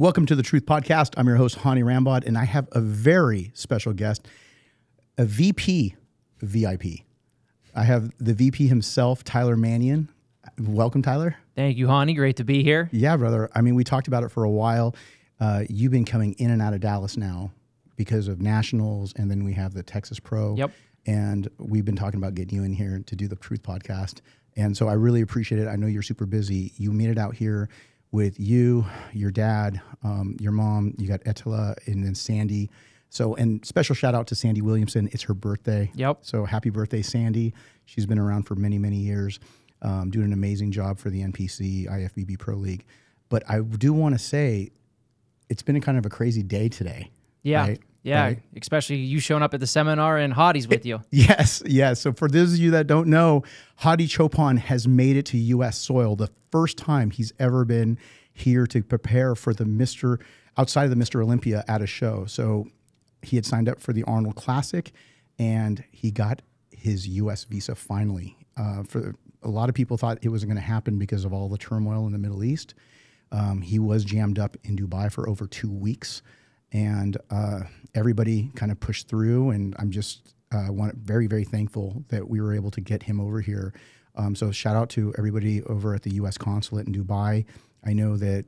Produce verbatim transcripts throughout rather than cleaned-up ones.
Welcome to the Truth Podcast. I'm your host, Hany Rambod, and I have a very special guest, a V P V I P. I have the V P himself, Tyler Mannion. Welcome, Tyler. Thank you, Hany. Great to be here. Yeah, brother. I mean, we talked about it for a while. Uh, you've been coming in and out of Dallas now because of nationals, and then we have the Texas Pro. Yep. And we've been talking about getting you in here to do the Truth Podcast. And so I really appreciate it. I know you're super busy. You made it out here with you, your dad, um, your mom. You got Adela and then Sandy. So, and special shout out to Sandy Williamson. It's her birthday. Yep. So happy birthday, Sandy. She's been around for many, many years, um, doing an amazing job for the N P C, I F B B Pro League. But I do want to say it's been a kind of a crazy day today. Yeah. Right? Yeah, right. Especially you showing up at the seminar and Hadi's with you. Yes, yes. So for those of you that don't know, Hadi Choopan has made it to U S soil, the first time he's ever been here to prepare for the Mister outside of the Mister Olympia at a show. So he had signed up for the Arnold Classic, and he got his U S visa finally. Uh, for a lot of people thought it wasn't going to happen because of all the turmoil in the Middle East. Um, he was jammed up in Dubai for over two weeks. And uh, everybody kind of pushed through, and I'm just uh, want, very, very thankful that we were able to get him over here. Um, so shout out to everybody over at the U S Consulate in Dubai. I know that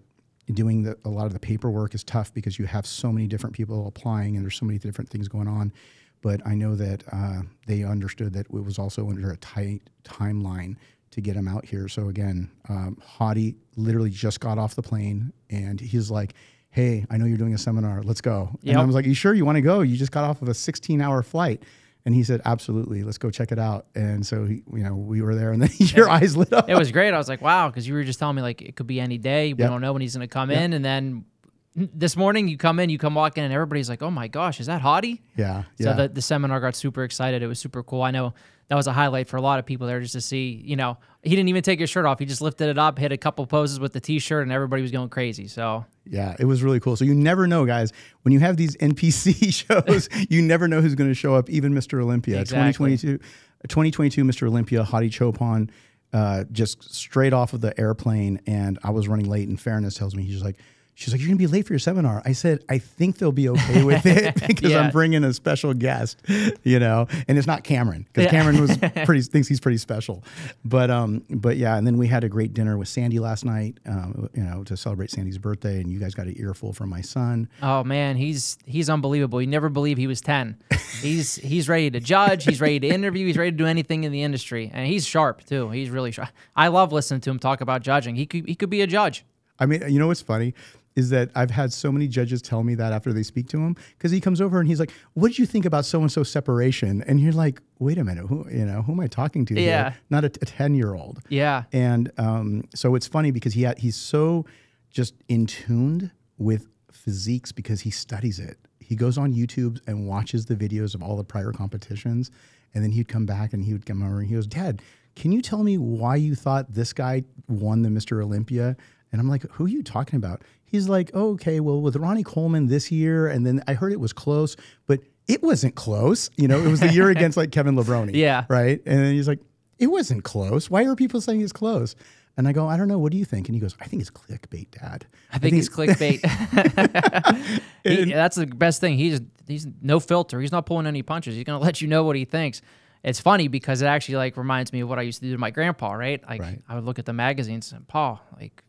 doing the, a lot of the paperwork is tough because you have so many different people applying, and there's so many different things going on. But I know that uh, they understood that it was also under a tight timeline to get him out here. So again, um, Hadi literally just got off the plane, and he's like, hey, I know you're doing a seminar. Let's go. Yep. And I was like, you sure you want to go? You just got off of a sixteen hour flight. And he said, absolutely. Let's go check it out. And so, he, you know, we were there, and then your it, eyes lit up. It was great. I was like, wow, because you were just telling me, like, it could be any day. Yep. We don't know when he's going to come yep. in. And then this morning you come in, you come walk in, and everybody's like, oh, my gosh, is that Hadi? Yeah. So yeah. The, the seminar got super excited. It was super cool. I know that was a highlight for a lot of people there, just to see, you know, he didn't even take his shirt off. He just lifted it up, hit a couple poses with the T-shirt, and everybody was going crazy. So yeah, it was really cool. So you never know, guys, when you have these N P C shows, you never know who's going to show up, even Mister Olympia. Exactly. twenty twenty-two Mister Olympia, Hadi Choopan, uh, just straight off of the airplane, and I was running late, and Fairness tells me, he's just like, she's like, you're going to be late for your seminar. I said, I think they'll be okay with it because yeah. I'm bringing a special guest, you know, and it's not Cameron because yeah. Cameron was pretty, thinks he's pretty special. But, um, but yeah, and then we had a great dinner with Sandy last night, um, you know, to celebrate Sandy's birthday, and you guys got an earful from my son. Oh, man, he's he's unbelievable. You never believe he was ten. He's, he's ready to judge. He's ready to interview. He's ready to do anything in the industry. And he's sharp, too. He's really sharp. I love listening to him talk about judging. He could, he could be a judge. I mean, you know what's funny is that I've had so many judges tell me that after they speak to him, because he comes over and he's like, what did you think about so-and-so separation? And you're like, wait a minute, who, you know, who am I talking to yeah. here? Not a ten-year-old. Yeah. And um, so it's funny because he had, he's so just in tuned with physiques because he studies it. He goes on YouTube and watches the videos of all the prior competitions, and then he'd come back and he would come over and he goes, Dad, can you tell me why you thought this guy won the Mister Olympia? And I'm like, who are you talking about? He's like, oh, okay, well, with Ronnie Coleman this year, and then I heard it was close, but it wasn't close. You know, it was the year against like Kevin Labroni. Yeah. Right. And then he's like, it wasn't close. Why are people saying it's close? And I go, I don't know. What do you think? And he goes, I think it's clickbait, Dad. I, I think, think it's clickbait. he, that's the best thing. He's, he's no filter. He's not pulling any punches. He's going to let you know what he thinks. It's funny because it actually like reminds me of what I used to do to my grandpa, right? Like right. I would look at the magazines and, Paul, like,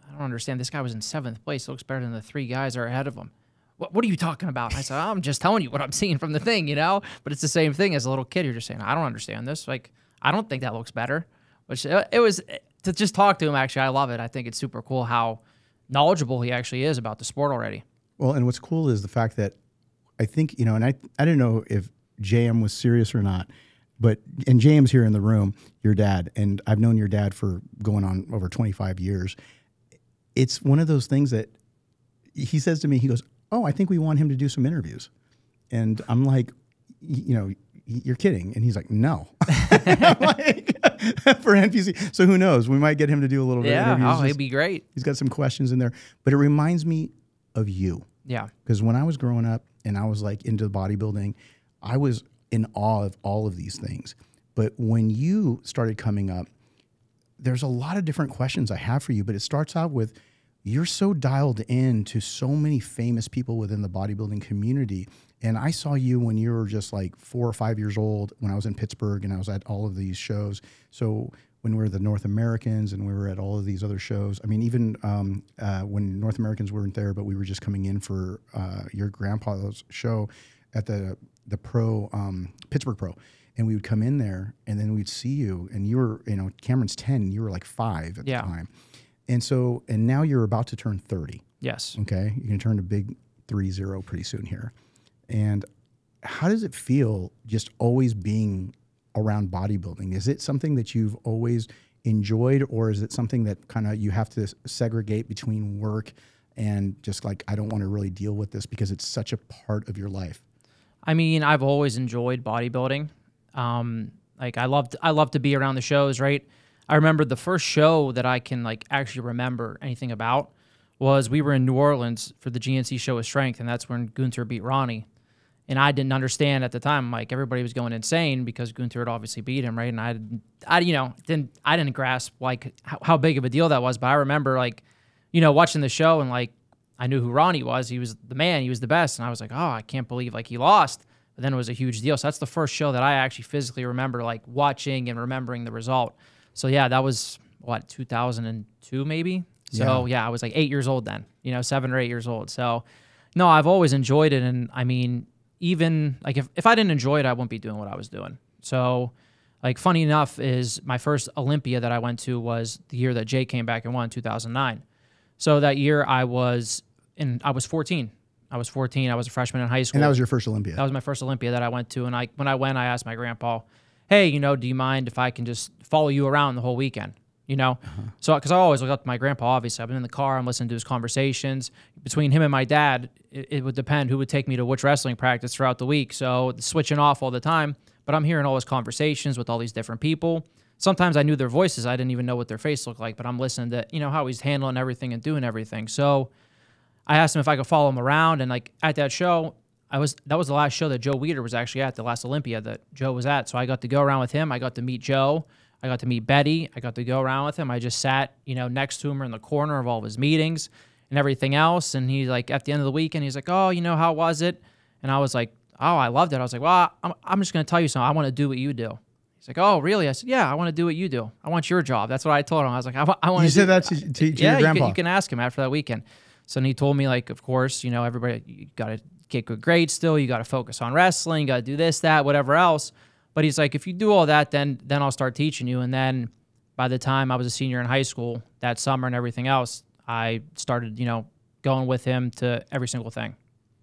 I don't understand. This guy was in seventh place. It looks better than the three guys that are ahead of him. What, what are you talking about? I said, oh, I'm just telling you what I'm seeing from the thing, you know? But it's the same thing as a little kid. You're just saying, I don't understand this. Like, I don't think that looks better. Which it was, to just talk to him, actually, I love it. I think it's super cool how knowledgeable he actually is about the sport already. Well, and what's cool is the fact that I think, you know, and I, I don't know if J M was serious or not, but, and J M's here in the room, your dad, and I've known your dad for going on over twenty-five years. It's one of those things that he says to me, he goes, oh, I think we want him to do some interviews. And I'm like, you know, you're kidding. And he's like, no. I'm like, for N P C. So who knows? We might get him to do a little bit yeah, of interviews. Oh, he'd be great. He's got some questions in there. But it reminds me of you. Yeah. Because when I was growing up and I was like into bodybuilding, I was in awe of all of these things. But when you started coming up, there's a lot of different questions I have for you, but it starts out with, you're so dialed in to so many famous people within the bodybuilding community. And I saw you when you were just like four or five years old when I was in Pittsburgh and I was at all of these shows. So when we were the North Americans and we were at all of these other shows, I mean, even um, uh, when North Americans weren't there, but we were just coming in for uh, your grandpa's show at the, the pro, um, Pittsburgh Pro. And we would come in there and then we'd see you, and you were, you know, Cameron's ten, you were like five at yeah. the time. And so, and now you're about to turn thirty. Yes. Okay. You're going to turn to big three zero pretty soon here. And how does it feel just always being around bodybuilding? Is it something that you've always enjoyed, or is it something that kind of you have to segregate between work and just like, I don't want to really deal with this because it's such a part of your life? I mean, I've always enjoyed bodybuilding. Um, like I loved, I love to be around the shows, right? I remember the first show that I can like actually remember anything about was we were in New Orleans for the G N C show of strength. And that's when Günter beat Ronnie. And I didn't understand at the time, like everybody was going insane because Günter had obviously beat him. Right. And I, I, you know, didn't, I didn't grasp like how, how big of a deal that was. But I remember like, you know, watching the show and like, I knew who Ronnie was. He was the man, he was the best. And I was like, oh, I can't believe like he lost. But then it was a huge deal. So that's the first show that I actually physically remember like watching and remembering the result. So yeah, that was what, two thousand two maybe. So yeah. yeah, I was like eight years old then, you know, seven or eight years old. So no, I've always enjoyed it. And I mean, even like if, if I didn't enjoy it, I wouldn't be doing what I was doing. So like funny enough is my first Olympia that I went to was the year that Jay came back and won, two thousand nine. So that year I was in, I was fourteen. I was fourteen. I was a freshman in high school. And that was your first Olympia. That was my first Olympia that I went to. And I, when I went, I asked my grandpa, hey, you know, do you mind if I can just follow you around the whole weekend? You know, uh-huh. so because I always look up to my grandpa. Obviously, I've been in the car. I'm listening to his conversations between him and my dad. It, it would depend who would take me to which wrestling practice throughout the week. So switching off all the time, but I'm hearing all his conversations with all these different people. Sometimes I knew their voices. I didn't even know what their face looked like, but I'm listening to, you know, how he's handling everything and doing everything. So I asked him if I could follow him around. And like at that show, I was, that was the last show that Joe Weider was actually at, the last Olympia that Joe was at. So I got to go around with him. I got to meet Joe. I got to meet Betty. I got to go around with him. I just sat, you know, next to him or in the corner of all of his meetings and everything else. And he's like, at the end of the weekend, he's like, oh, you know, how was it? And I was like, oh, I loved it. I was like, well, I'm, I'm just going to tell you something. I want to do what you do. He's like, oh, really? I said, yeah, I want to do what you do. I want your job. That's what I told him. I was like, I, I want to do. You said that to, to, to yeah, your grandpa? Yeah, you, you can ask him after that weekend. So then he told me, like, of course, you know, everybody, you got to get good grades still. You got to focus on wrestling. You got to do this, that, whatever else. But he's like, if you do all that, then then I'll start teaching you. And then by the time I was a senior in high school that summer and everything else, I started, you know, going with him to every single thing.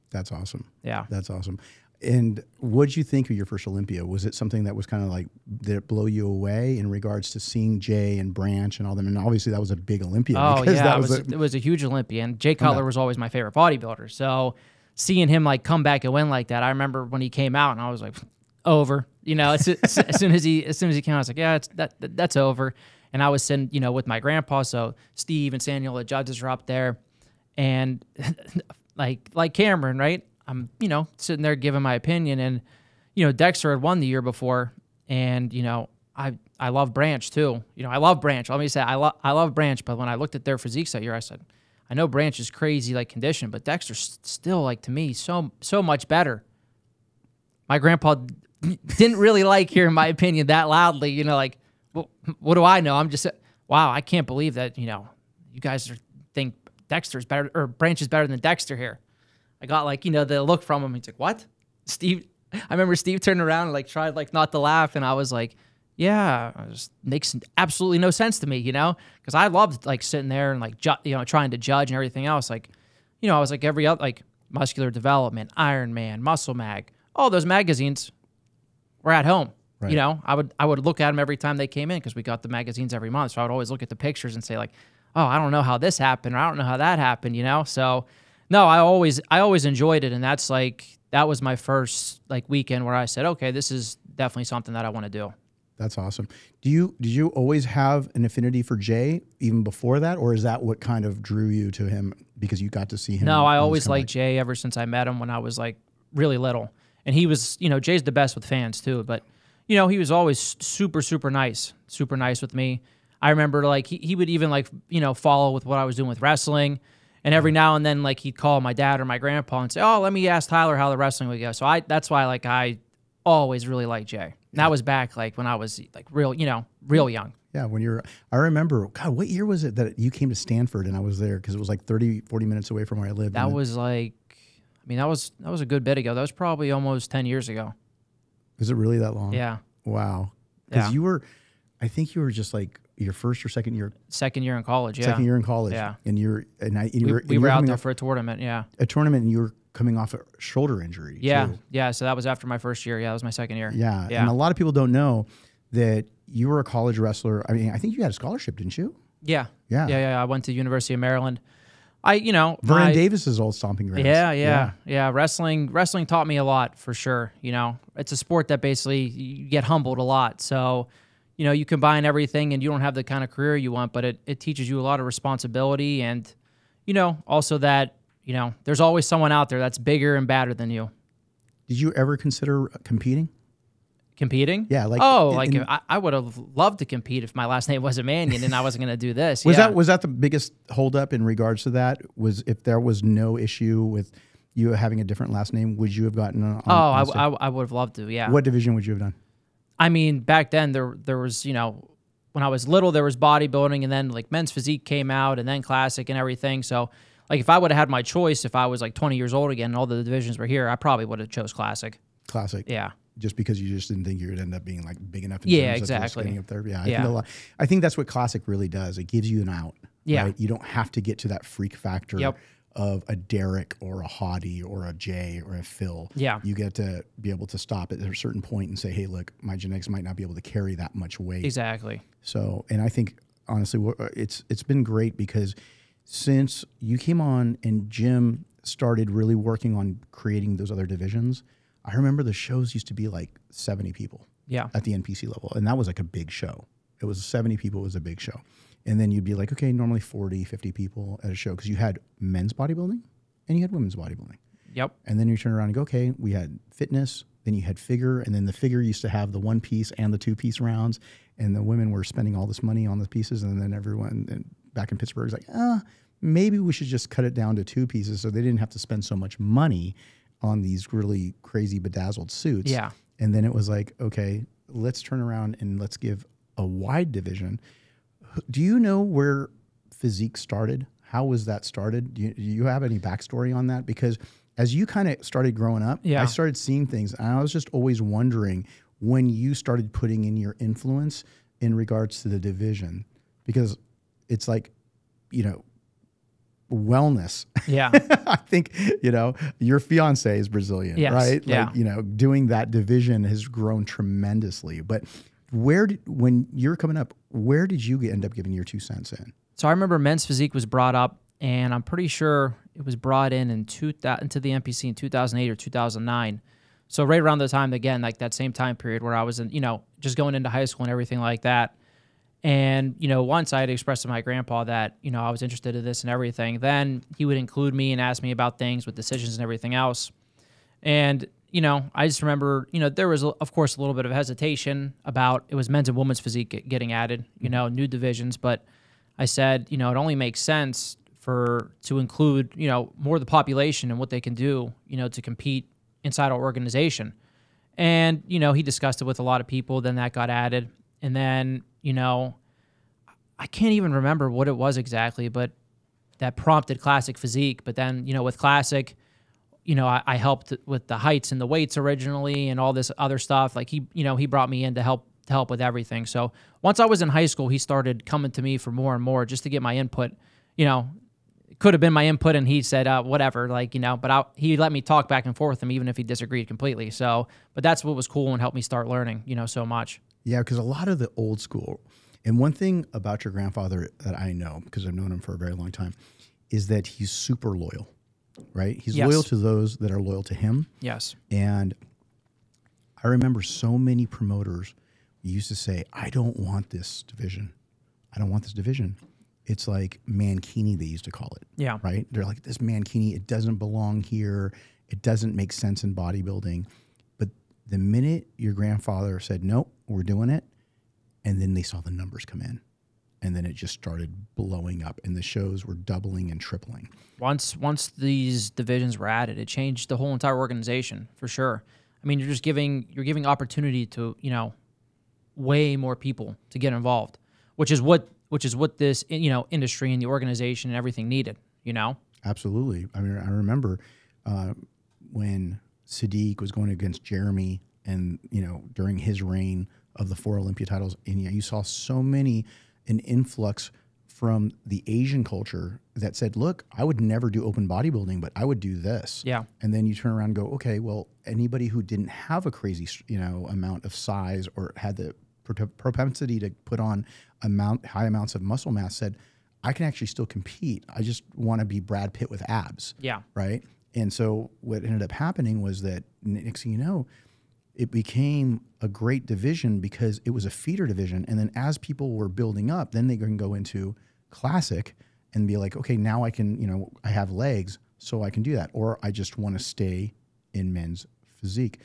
That's awesome. Yeah. That's awesome. And what did you think of your first Olympia? Was it something that was kind of like, did it blow you away in regards to seeing Jay and Branch and all them? And obviously that was a big Olympia. Oh, yeah. That was it, was a, it was a huge Olympia. And Jay Cutler was always my favorite bodybuilder. So seeing him like come back and win like that, I remember when he came out and I was like, over. You know, as, as soon as he as soon as he came out, I was like, yeah, it's, that, that that's over. And I was sitting, you know, with my grandpa. So Steve and Samuel, the judges, were up there, and like like Cameron, right? I'm, you know, sitting there giving my opinion, and you know, Dexter had won the year before, and you know, I I love Branch too. You know, I love Branch. Let me say, I love I love Branch, but when I looked at their physiques that year, I said, I know Branch is crazy like condition, but Dexter's still like to me so so much better. My grandpa didn't really like hearing my opinion that loudly, you know, like, well, what do I know? I'm just, wow, I can't believe that, you know, you guys are, think Dexter's better, or Branch is better than Dexter here. I got like, you know, the look from him. He's like, what? Steve, I remember Steve turned around and like tried like not to laugh. And I was like, yeah, it just makes absolutely no sense to me, you know, because I loved like sitting there and like, you know, trying to judge and everything else. Like, you know, I was like every other, like Muscular Development, Iron Man, Muscle Mag, all those magazines were at home. Right. You know, I would, I would look at them every time they came in because we got the magazines every month. So I would always look at the pictures and say like, oh, I don't know how this happened, or I don't know how that happened, you know? So no, I always, I always enjoyed it. And that's like, that was my first like weekend where I said, okay, this is definitely something that I want to do. That's awesome. Do you, did you always have an affinity for Jay even before that? Or is that what kind of drew you to him because you got to see him? No, I always liked like Jay ever since I met him when I was like really little. And he was, you know, Jay's the best with fans too, but, you know, he was always super, super nice, super nice with me. I I remember like he, he would even like, you know, follow with what I was doing with wrestling. And every now and then, like, he'd call my dad or my grandpa and say, oh, let me ask Tyler how the wrestling would go. So I, that's why, like, I always really liked Jay. And that was back, like, when I was, like, real, you know, real young. Yeah, when you're, I remember, God, what year was it that you came to Stanford and I was there? Because it was, like, thirty, forty minutes away from where I lived. That was, like, I mean, that was, that was a good bit ago. That was probably almost ten years ago. Was it really that long? Yeah. Wow. Because yeah. you were, I think you were just, like, your first or second year? Second year in college, yeah. Second year in college. Yeah. And you're, and I, and you were, we, we were out there for a tournament, yeah. A tournament, and you were coming off a shoulder injury. Yeah, too. yeah. So that was after my first year. Yeah, that was my second year. Yeah. yeah. And a lot of people don't know that you were a college wrestler. I mean, I think you had a scholarship, didn't you? Yeah. Yeah. Yeah. yeah. I went to University of Maryland. I, you know, Vernon I, Davis's old stomping grounds. Yeah, yeah, yeah, yeah. Wrestling, wrestling taught me a lot for sure. You know, it's a sport that basically you get humbled a lot. So. You know, you combine everything and you don't have the kind of career you want, but it, it teaches you a lot of responsibility and, you know, also that, you know, there's always someone out there that's bigger and badder than you. Did you ever consider competing? Competing? Yeah. Like, oh, in, like in, I, I would have loved to compete if my last name wasn't Mannion and I wasn't going to do this. Was, yeah. that, was that the biggest holdup in regards to that? Was if there was no issue with you having a different last name, would you have gotten on? Oh, on I, I, I would have loved to, yeah. What division would you have done? I mean, back then there there was, you know, when I was little there was bodybuilding, and then like men's physique came out, and then classic and everything. So like if I would have had my choice, if I was like twenty years old again and all the divisions were here, I probably would have chose classic. Classic. Yeah. Just because you just didn't think you would end up being like big enough in yeah, terms exactly. of standing up there. Yeah, I, yeah. Think a lot, I think that's what classic really does. It gives you an out. Yeah. Right? You don't have to get to that freak factor. Yep. Of a Derek or a Hadi or a Jay or a Phil. Yeah. You get to be able to stop at a certain point and say, hey, look, my genetics might not be able to carry that much weight. Exactly. So, and I think, honestly, it's it's been great because since you came on and Jim started really working on creating those other divisions, I remember the shows used to be like seventy people. Yeah. At the N P C level. And that was like a big show. It was seventy people. It was a big show. And then you'd be like, okay, normally forty, fifty people at a show because you had men's bodybuilding and you had women's bodybuilding. Yep. And then you turn around and go, okay, we had fitness, then you had figure, and then the figure used to have the one piece and the two piece rounds, and the women were spending all this money on the pieces, and then everyone and back in Pittsburgh is like, ah, maybe we should just cut it down to two pieces so they didn't have to spend so much money on these really crazy bedazzled suits. Yeah. And then it was like, okay, let's turn around and let's give a wide division. Do you know where physique started? How was that started? Do you, do you have any backstory on that? Because as you kind of started growing up, yeah. I started seeing things, and I was just always wondering when you started putting in your influence in regards to the division, because it's like, you know, wellness. Yeah. I think, you know, your fiance is Brazilian, yes. right? Yeah. Like, you know, doing that division has grown tremendously, but where did, when you're coming up, where did you end up giving your two cents in? So I remember men's physique was brought up, and I'm pretty sure it was brought in in two into the N P C in two thousand eight or two thousand nine. So right around the time again, like that same time period where I was in, you know, just going into high school and everything like that. And you know, once I had expressed to my grandpa that you know I was interested in this and everything, then he would include me and ask me about things with decisions and everything else, and. You know, I just remember, you know, there was, of course, a little bit of hesitation about it was men's and women's physique getting added, you know, new divisions. But I said, you know, it only makes sense for to include, you know, more of the population and what they can do, you know, to compete inside our organization. And, you know, he discussed it with a lot of people. Then that got added. And then, you know, I can't even remember what it was exactly, but that prompted classic physique. But then, you know, with classic, you know, I, I helped with the heights and the weights originally and all this other stuff. Like he, you know, he brought me in to help to help with everything. So once I was in high school, he started coming to me for more and more just to get my input. You know, it could have been my input, and he said uh, whatever, like you know. But I, he let me talk back and forth with him, even if he disagreed completely. So, but that's what was cool and helped me start learning, you know, so much. Yeah, because a lot of the old school, and one thing about your grandfather that I know because I've known him for a very long time, is that he's super loyal. Right? He's yes. loyal to those that are loyal to him. Yes. And I remember so many promoters used to say, I don't want this division. I don't want this division. It's like Mankini, they used to call it. Yeah. Right? They're like, this Mankini, it doesn't belong here. It doesn't make sense in bodybuilding. But the minute your grandfather said, nope, we're doing it, and then they saw the numbers come in. and then it just started blowing up, and the shows were doubling and tripling. Once once these divisions were added, it changed the whole entire organization for sure. I mean, you're just giving you're giving opportunity to, you know, way more people to get involved, which is what which is what this, you know, industry and the organization and everything needed, you know? Absolutely. I mean, I remember uh, when Sadiq was going against Jeremy, and, you know, during his reign of the four Olympia titles, and you, know, you saw so many an influx from the Asian culture that said, look, I would never do open bodybuilding, but I would do this. Yeah. And then you turn around and go, okay, well, anybody who didn't have a crazy, you know, amount of size or had the propensity to put on amount high amounts of muscle mass said, I can actually still compete. I just want to be Brad Pitt with abs. Yeah. Right. And so what ended up happening was that, next thing you know, it became a great division because it was a feeder division. And then as people were building up, then they can go into classic and be like, okay, now I can, you know, I have legs, so I can do that. Or I just want to stay in men's physique.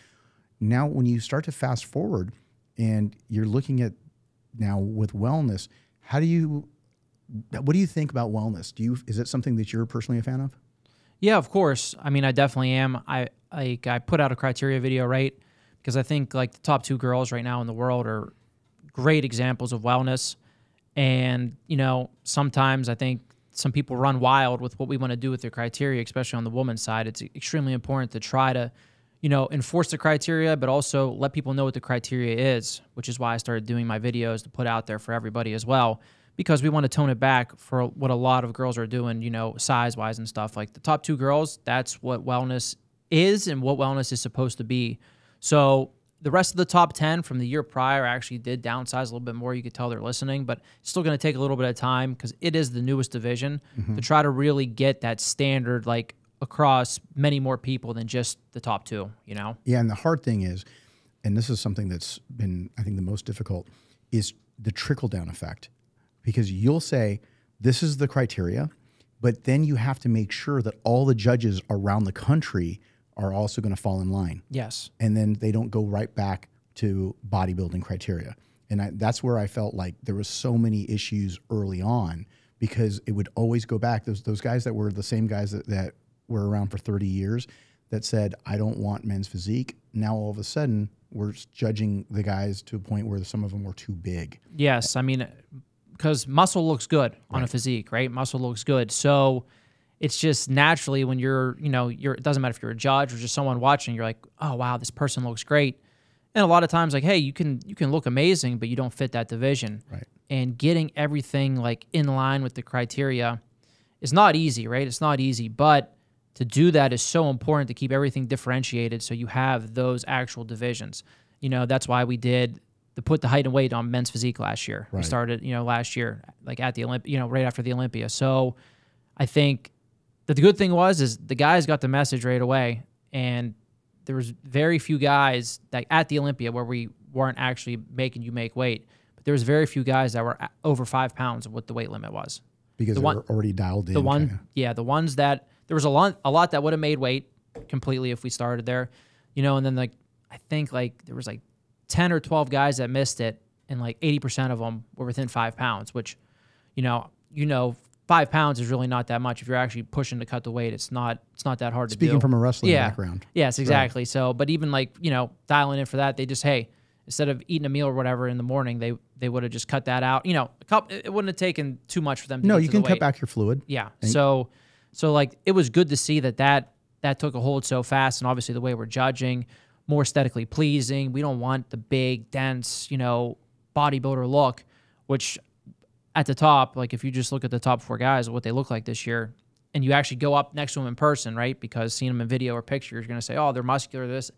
Now, when you start to fast forward and you're looking at now with wellness, how do you, what do you think about wellness? Do you, is it something that you're personally a fan of? Yeah, of course. I mean, I definitely am. I, I, I put out a criteria video, right? Because I think like the top two girls right now in the world are great examples of wellness. And, you know, sometimes I think some people run wild with what we want to do with their criteria, especially on the woman's side. It's extremely important to try to, you know, enforce the criteria, but also let people know what the criteria is, which is why I started doing my videos to put out there for everybody as well, because we want to tone it back for what a lot of girls are doing, you know, size-wise and stuff. Like the top two girls, that's what wellness is and what wellness is supposed to be. So the rest of the top ten from the year prior actually did downsize a little bit more. You could tell they're listening, but it's still going to take a little bit of time because it is the newest division mm-hmm. to try to really get that standard like across many more people than just the top two, you know? Yeah, and the hard thing is, and this is something that's been, I think, the most difficult, is the trickle-down effect. Because you'll say, this is the criteria, but then you have to make sure that all the judges around the country are also going to fall in line. Yes. And then they don't go right back to bodybuilding criteria. And I, that's where I felt like there was so many issues early on because it would always go back. Those, those guys that were the same guys that, that were around for thirty years that said, I don't want men's physique. Now all of a sudden we're judging the guys to a point where some of them were too big. Yes. I mean, because muscle looks good on right. a physique, right? Muscle looks good. So it's just naturally when you're, you know, you're, it doesn't matter if you're a judge or just someone watching, you're like, oh, wow, this person looks great. And a lot of times like, hey, you can, you can look amazing, but you don't fit that division. Right. And getting everything like in line with the criteria is not easy, right? It's not easy, but to do that is so important to keep everything differentiated so you have those actual divisions. You know, that's why we did the put the height and weight on men's physique last year. Right. We started, you know, last year, like at the Olymp, you know, right after the Olympia. So I think But the good thing was is the guys got the message right away, and there was very few guys that at the Olympia where we weren't actually making you make weight, but there was very few guys that were over five pounds of what the weight limit was because the they one, were already dialed in. The one, kinda. yeah, the ones that there was a lot, a lot that would have made weight completely if we started there, you know. And then like I think like there was like ten or twelve guys that missed it, and like eighty percent of them were within five pounds, which, you know, you know. Five pounds is really not that much. If you're actually pushing to cut the weight, it's not it's not that hard to do. Speaking from a wrestling yeah. background. Yes, exactly. Right. So, but even like, you know, dialing in for that, they just, hey, instead of eating a meal or whatever in the morning, they they would have just cut that out. You know, a couple, it wouldn't have taken too much for them to No, get you to can the cut weight. back your fluid. Yeah. Thanks. So, so like, it was good to see that, that that took a hold so fast. And obviously the way we're judging, more aesthetically pleasing. We don't want the big, dense, you know, bodybuilder look, which at the top, like if you just look at the top four guys, what they look like this year, and you actually go up next to them in person, right? Because seeing them in video or picture, you're going to say, oh, they're muscular, this.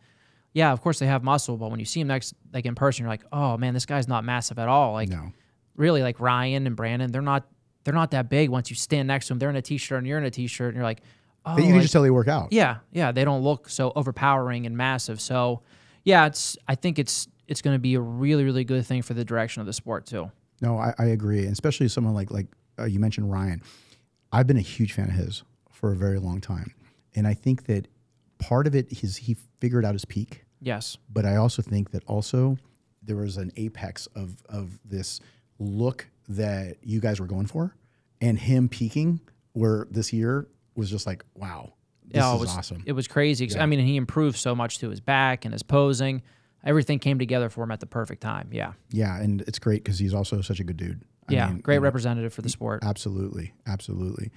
Yeah, of course they have muscle, but when you see them next, like in person, you're like, oh man, this guy's not massive at all. Like no. really like Ryan and Brandon, they're not, they're not that big. Once you stand next to them, they're in a t-shirt and you're in a t-shirt and you're like, oh. But you can like, just tell they work out. Yeah. Yeah. They don't look so overpowering and massive. So yeah, it's, I think it's, it's going to be a really, really good thing for the direction of the sport too. No, I, I agree, and especially someone like like uh, you mentioned Ryan. I've been a huge fan of his for a very long time, and I think that part of it is he figured out his peak. Yes, but I also think that also there was an apex of of this look that you guys were going for, and him peaking where this year was just like, wow, this yeah, it is was, awesome. It was crazy. Yeah. I mean, he improved so much to his back and his posing. Everything came together for him at the perfect time. Yeah. Yeah, and it's great because he's also such a good dude. I yeah, mean, great representative for the sport. Absolutely, absolutely.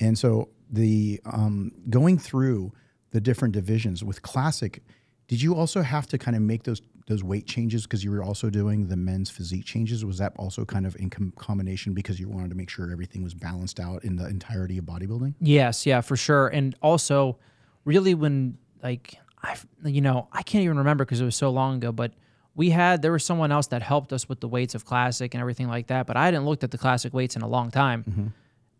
And so the um, going through the different divisions with Classic, did you also have to kind of make those those weight changes because you were also doing the men's physique changes? Was that also kind of in com combination because you wanted to make sure everything was balanced out in the entirety of bodybuilding? Yes, yeah, for sure. And also, really, when like I, you know, I can't even remember because it was so long ago, but we had, there was someone else that helped us with the weights of Classic and everything like that, but I hadn't looked at the Classic weights in a long time. Mm-hmm.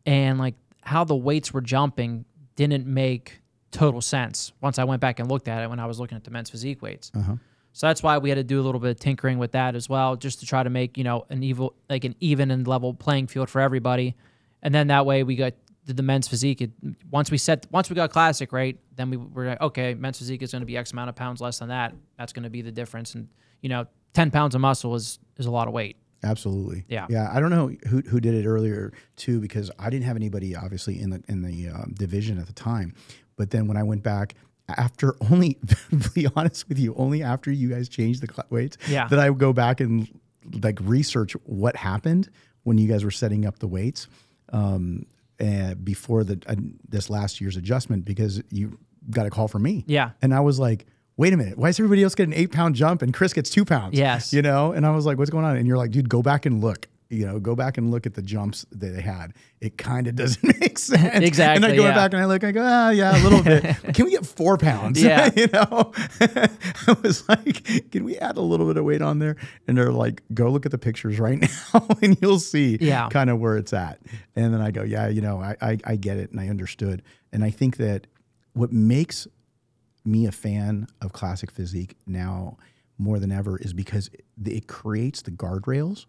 And like how the weights were jumping didn't make total sense once I went back and looked at it when I was looking at the men's physique weights. Uh-huh. So that's why we had to do a little bit of tinkering with that as well, just to try to make, you know, an evil, like an even and level playing field for everybody. And then that way we got the men's physique. It, once we set, once we got Classic, right, then we were like, okay, men's physique is going to be X amount of pounds less than that. That's going to be the difference. And you know, ten pounds of muscle is, is a lot of weight. Absolutely. Yeah. Yeah. I don't know who, who did it earlier too, because I didn't have anybody obviously in the, in the um, division at the time. But then when I went back after only, to be honest with you, only after you guys changed the weights, yeah, that I would go back and like research what happened when you guys were setting up the weights um, and before the, uh, this last year's adjustment, because you got a call from me. Yeah. And I was like, wait a minute, why is everybody else getting an eight pound jump and Chris gets two pounds? Yes. You know? And I was like, what's going on? And you're like, dude, go back and look, you know, go back and look at the jumps that they had. It kind of doesn't make sense. Exactly. And I go yeah. back and I look, I go, ah, oh, yeah, a little bit. Can we get four pounds? Yeah. You know? I was like, can we add a little bit of weight on there? And they're like, go look at the pictures right now and you'll see yeah. kind of where it's at. And then I go, yeah, you know, I, I, I get it. And I understood. And I think that what makes me a fan of Classic physique now more than ever is because it, it creates the guardrails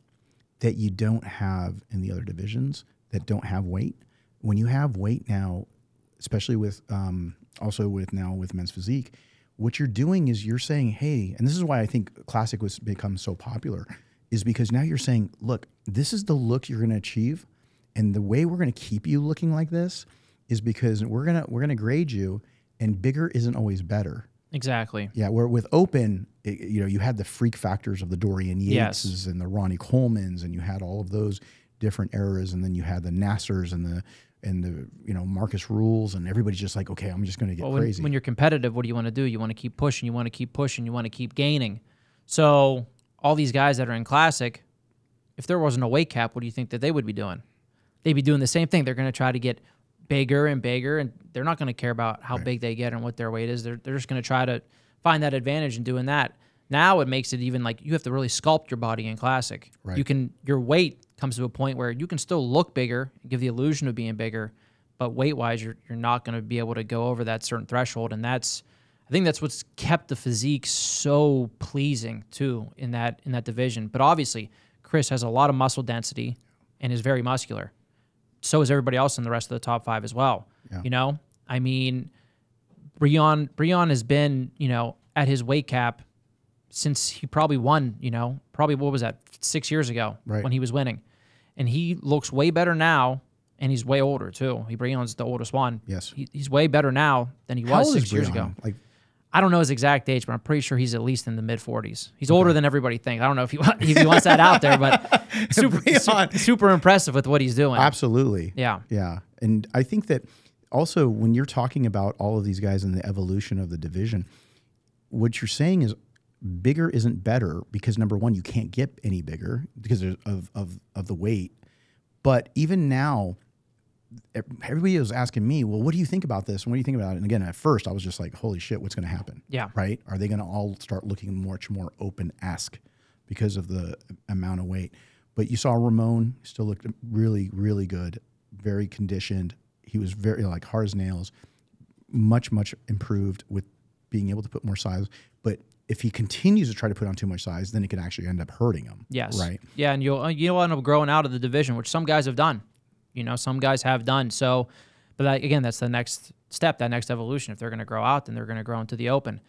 that you don't have in the other divisions that don't have weight. When you have weight now, especially with um, also with now with men's physique, what you're doing is you're saying, hey, and this is why I think Classic was become so popular, is because now you're saying, look, this is the look you're going to achieve, and the way we're going to keep you looking like this is because we're gonna we're gonna grade you. And bigger isn't always better. Exactly. Yeah, where with open, it, you know, you had the freak factors of the Dorian Yateses yes. and the Ronnie Colemans, and you had all of those different eras, and then you had the Nassers and the and the you know Marcus Rules, and everybody's just like, okay, I'm just going to get well, crazy. When, when you're competitive, what do you want to do? You want to keep pushing. You want to keep pushing. You want to keep gaining. So all these guys that are in Classic, if there wasn't a weight cap, what do you think that they would be doing? They'd be doing the same thing. They're going to try to get bigger and bigger, and they're not going to care about how right. big they get and what their weight is. They're, they're just going to try to find that advantage in doing that. Now it makes it even like you have to really sculpt your body in Classic. Right. You can, your weight comes to a point where you can still look bigger, give the illusion of being bigger, but weight-wise, you're, you're not going to be able to go over that certain threshold. And that's, I think that's what's kept the physique so pleasing too in that, in that division. But obviously, Chris has a lot of muscle density and is very muscular. So is everybody else in the rest of the top five as well. Yeah. You know, I mean, Breon, Breon has been, you know, at his weight cap since he probably won, you know, probably what was that, six years ago right. when he was winning. And he looks way better now, and he's way older too. He, Breon's the oldest one. Yes. He, he's way better now than he How was six years ago. Like, I don't know his exact age, but I'm pretty sure he's at least in the mid forties. He's okay. older than everybody thinks. I don't know if he, want, if he wants that out there, but super, su super impressive with what he's doing. Absolutely. Yeah. Yeah. And I think that also when you're talking about all of these guys and the evolution of the division, what you're saying is bigger isn't better because, number one, you can't get any bigger because of, of, of the weight. But even now, everybody was asking me, well, what do you think about this? And what do you think about it? And again, at first I was just like, holy shit, what's going to happen? Yeah. Right. Are they going to all start looking much more open-esque because of the amount of weight? But you saw Ramon still looked really, really good, very conditioned. He was very like hard as nails, much, much improved with being able to put more size. But if he continues to try to put on too much size, then it could actually end up hurting him. Yes. Right. Yeah. And you'll, you'll end up growing out of the division, which some guys have done. You know, some guys have done so, but that, again, that's the next step, that next evolution. If they're going to grow out, then they're going to grow into the open.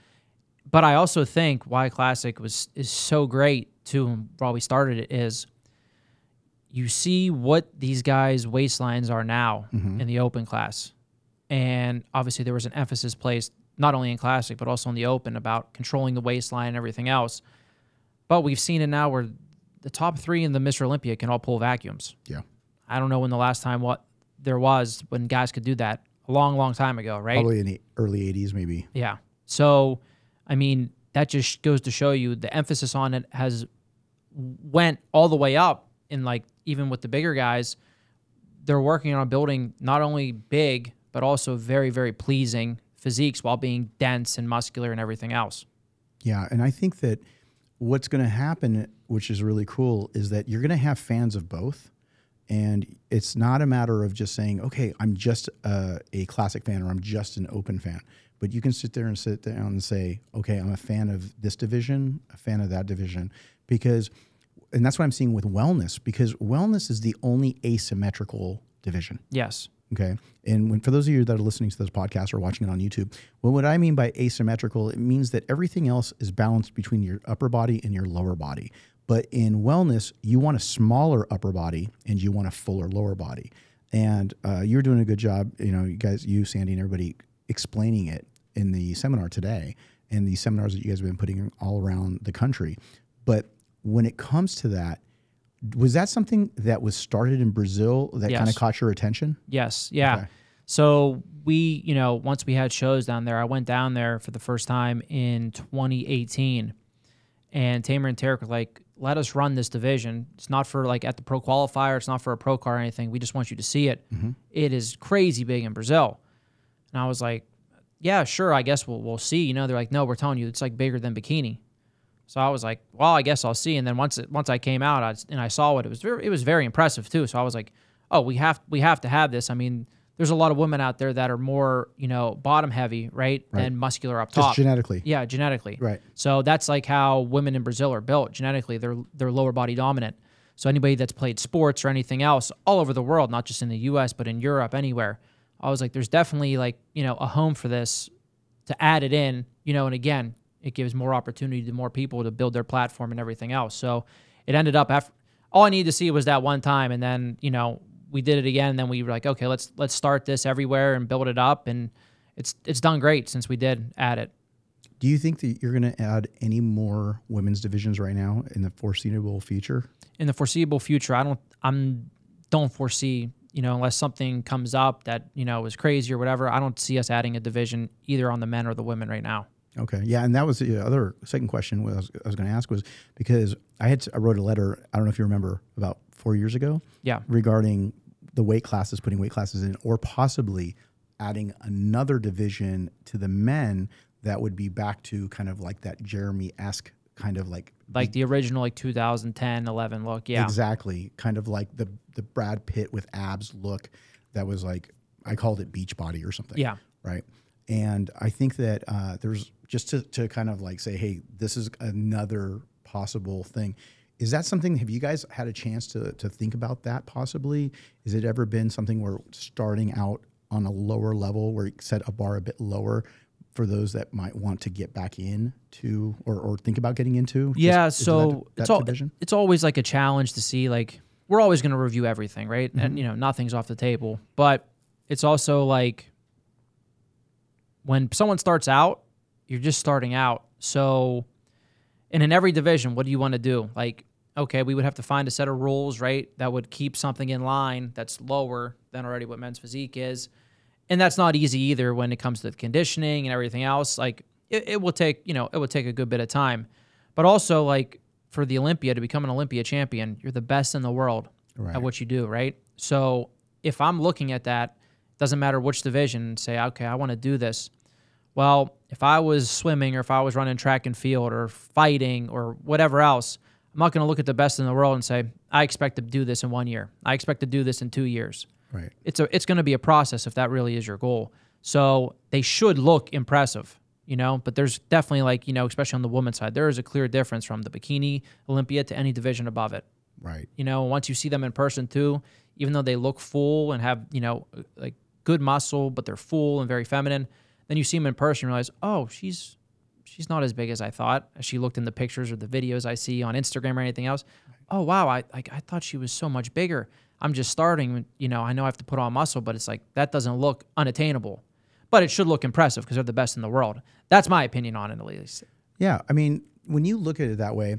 But I also think why Classic was is so great too, while we started it, is you see what these guys' waistlines are now mm-hmm. in the open class. And obviously there was an emphasis placed not only in Classic, but also in the open about controlling the waistline and everything else. But we've seen it now where the top three in the Mister Olympia can all pull vacuums. Yeah. I don't know when the last time what there was when guys could do that. A long, long time ago, right? Probably in the early eighties, maybe. Yeah. So, I mean, that just goes to show you the emphasis on it has went all the way up. And, like, even with the bigger guys, they're working on building not only big, but also very, very pleasing physiques while being dense and muscular and everything else. Yeah, and I think that what's going to happen, which is really cool, is that you're going to have fans of both. And it's not a matter of just saying, okay, I'm just a, a Classic fan or I'm just an Open fan. But you can sit there and sit down and say, okay, I'm a fan of this division, a fan of that division. Because, and that's what I'm seeing with wellness, because wellness is the only asymmetrical division. Yes. Okay. And when, for those of you that are listening to this podcast or watching it on YouTube, well, what I mean by asymmetrical, it means that everything else is balanced between your upper body and your lower body. But in wellness, you want a smaller upper body and you want a fuller lower body. And uh, you're doing a good job, you know, you guys, you, Sandy, and everybody explaining it in the seminar today and the seminars that you guys have been putting all around the country. But when it comes to that, was that something that was started in Brazil that yes. kind of caught your attention? Yes, yeah. Okay. So we, you know, once we had shows down there, I went down there for the first time in twenty eighteen. And Tamer and Derek were like, let us run this division. It's not for like at the pro qualifier. It's not for a pro card or anything. We just want you to see it. Mm-hmm. It is crazy big in Brazil. And I was like, yeah, sure. I guess we'll, we'll see. You know, they're like, no, we're telling you it's like bigger than Bikini. So I was like, well, I guess I'll see. And then once, it, once I came out I, and I saw it, it was very, it was very impressive too. So I was like, oh, we have, we have to have this. I mean, there's a lot of women out there that are more, you know, bottom heavy, right? right. Than muscular up top. Just genetically. Yeah, genetically. Right. So that's like how women in Brazil are built genetically. They're they're lower body dominant. So anybody that's played sports or anything else all over the world, not just in the U S, but in Europe, anywhere. I was like, there's definitely like, you know, a home for this to add it in, you know, and again, it gives more opportunity to more people to build their platform and everything else. So it ended up after all I needed to see was that one time, and then, you know, we did it again, and then we were like, okay, let's let's start this everywhere and build it up, and it's it's done great since we did add it. Do you think that you're going to add any more women's divisions right now in the foreseeable future? In the foreseeable future, I don't I'm don't foresee, you know, unless something comes up that, you know, is crazy or whatever, I don't see us adding a division either on the men or the women right now. Okay, yeah, and that was the other second question was I was, was going to ask was because I had I wrote a letter, I don't know if you remember, about four years ago, yeah, regarding the weight classes, putting weight classes in, or possibly adding another division to the men that would be back to kind of like that Jeremy-esque kind of like... Like the original like two thousand ten, eleven look, yeah. Exactly. Kind of like the, the Brad Pitt with abs look that was like, I called it beach body or something. Yeah. Right? And I think that uh, there's just to, to kind of like say, hey, this is another possible thing. Is that something, have you guys had a chance to, to think about that possibly? Has it ever been something where starting out on a lower level where you set a bar a bit lower for those that might want to get back in to or, or think about getting into? Yeah, is, so that, that it's, all, it's always like a challenge to see, like, we're always going to review everything, right? Mm-hmm. And, you know, nothing's off the table. But it's also like when someone starts out, you're just starting out. So... And in every division, what do you want to do? Like, okay, we would have to find a set of rules, right, that would keep something in line that's lower than already what men's physique is. And that's not easy either when it comes to the conditioning and everything else. Like, it, it will take, you know, it will take a good bit of time. But also, like, for the Olympia, to become an Olympia champion, you're the best in the world right. at what you do, right? So if I'm looking at that, it doesn't matter which division, say, okay, I want to do this. Well, if I was swimming or if I was running track and field or fighting or whatever else, I'm not going to look at the best in the world and say, I expect to do this in one year. I expect to do this in two years. Right. It's a, it's going to be a process if that really is your goal. So they should look impressive, you know, but there's definitely like, you know, especially on the women's side, there is a clear difference from the Bikini Olympia to any division above it. Right. You know, once you see them in person too, even though they look full and have, you know, like good muscle, but they're full and very feminine, then you see them in person and realize, oh, she's she's not as big as I thought, as she looked in the pictures or the videos I see on Instagram or anything else. Oh, wow, I, I, I thought she was so much bigger. I'm just starting, you know, I know I have to put on muscle, but it's like, that doesn't look unattainable. But it should look impressive because they're the best in the world. That's my opinion on it, at least. Yeah, I mean, when you look at it that way,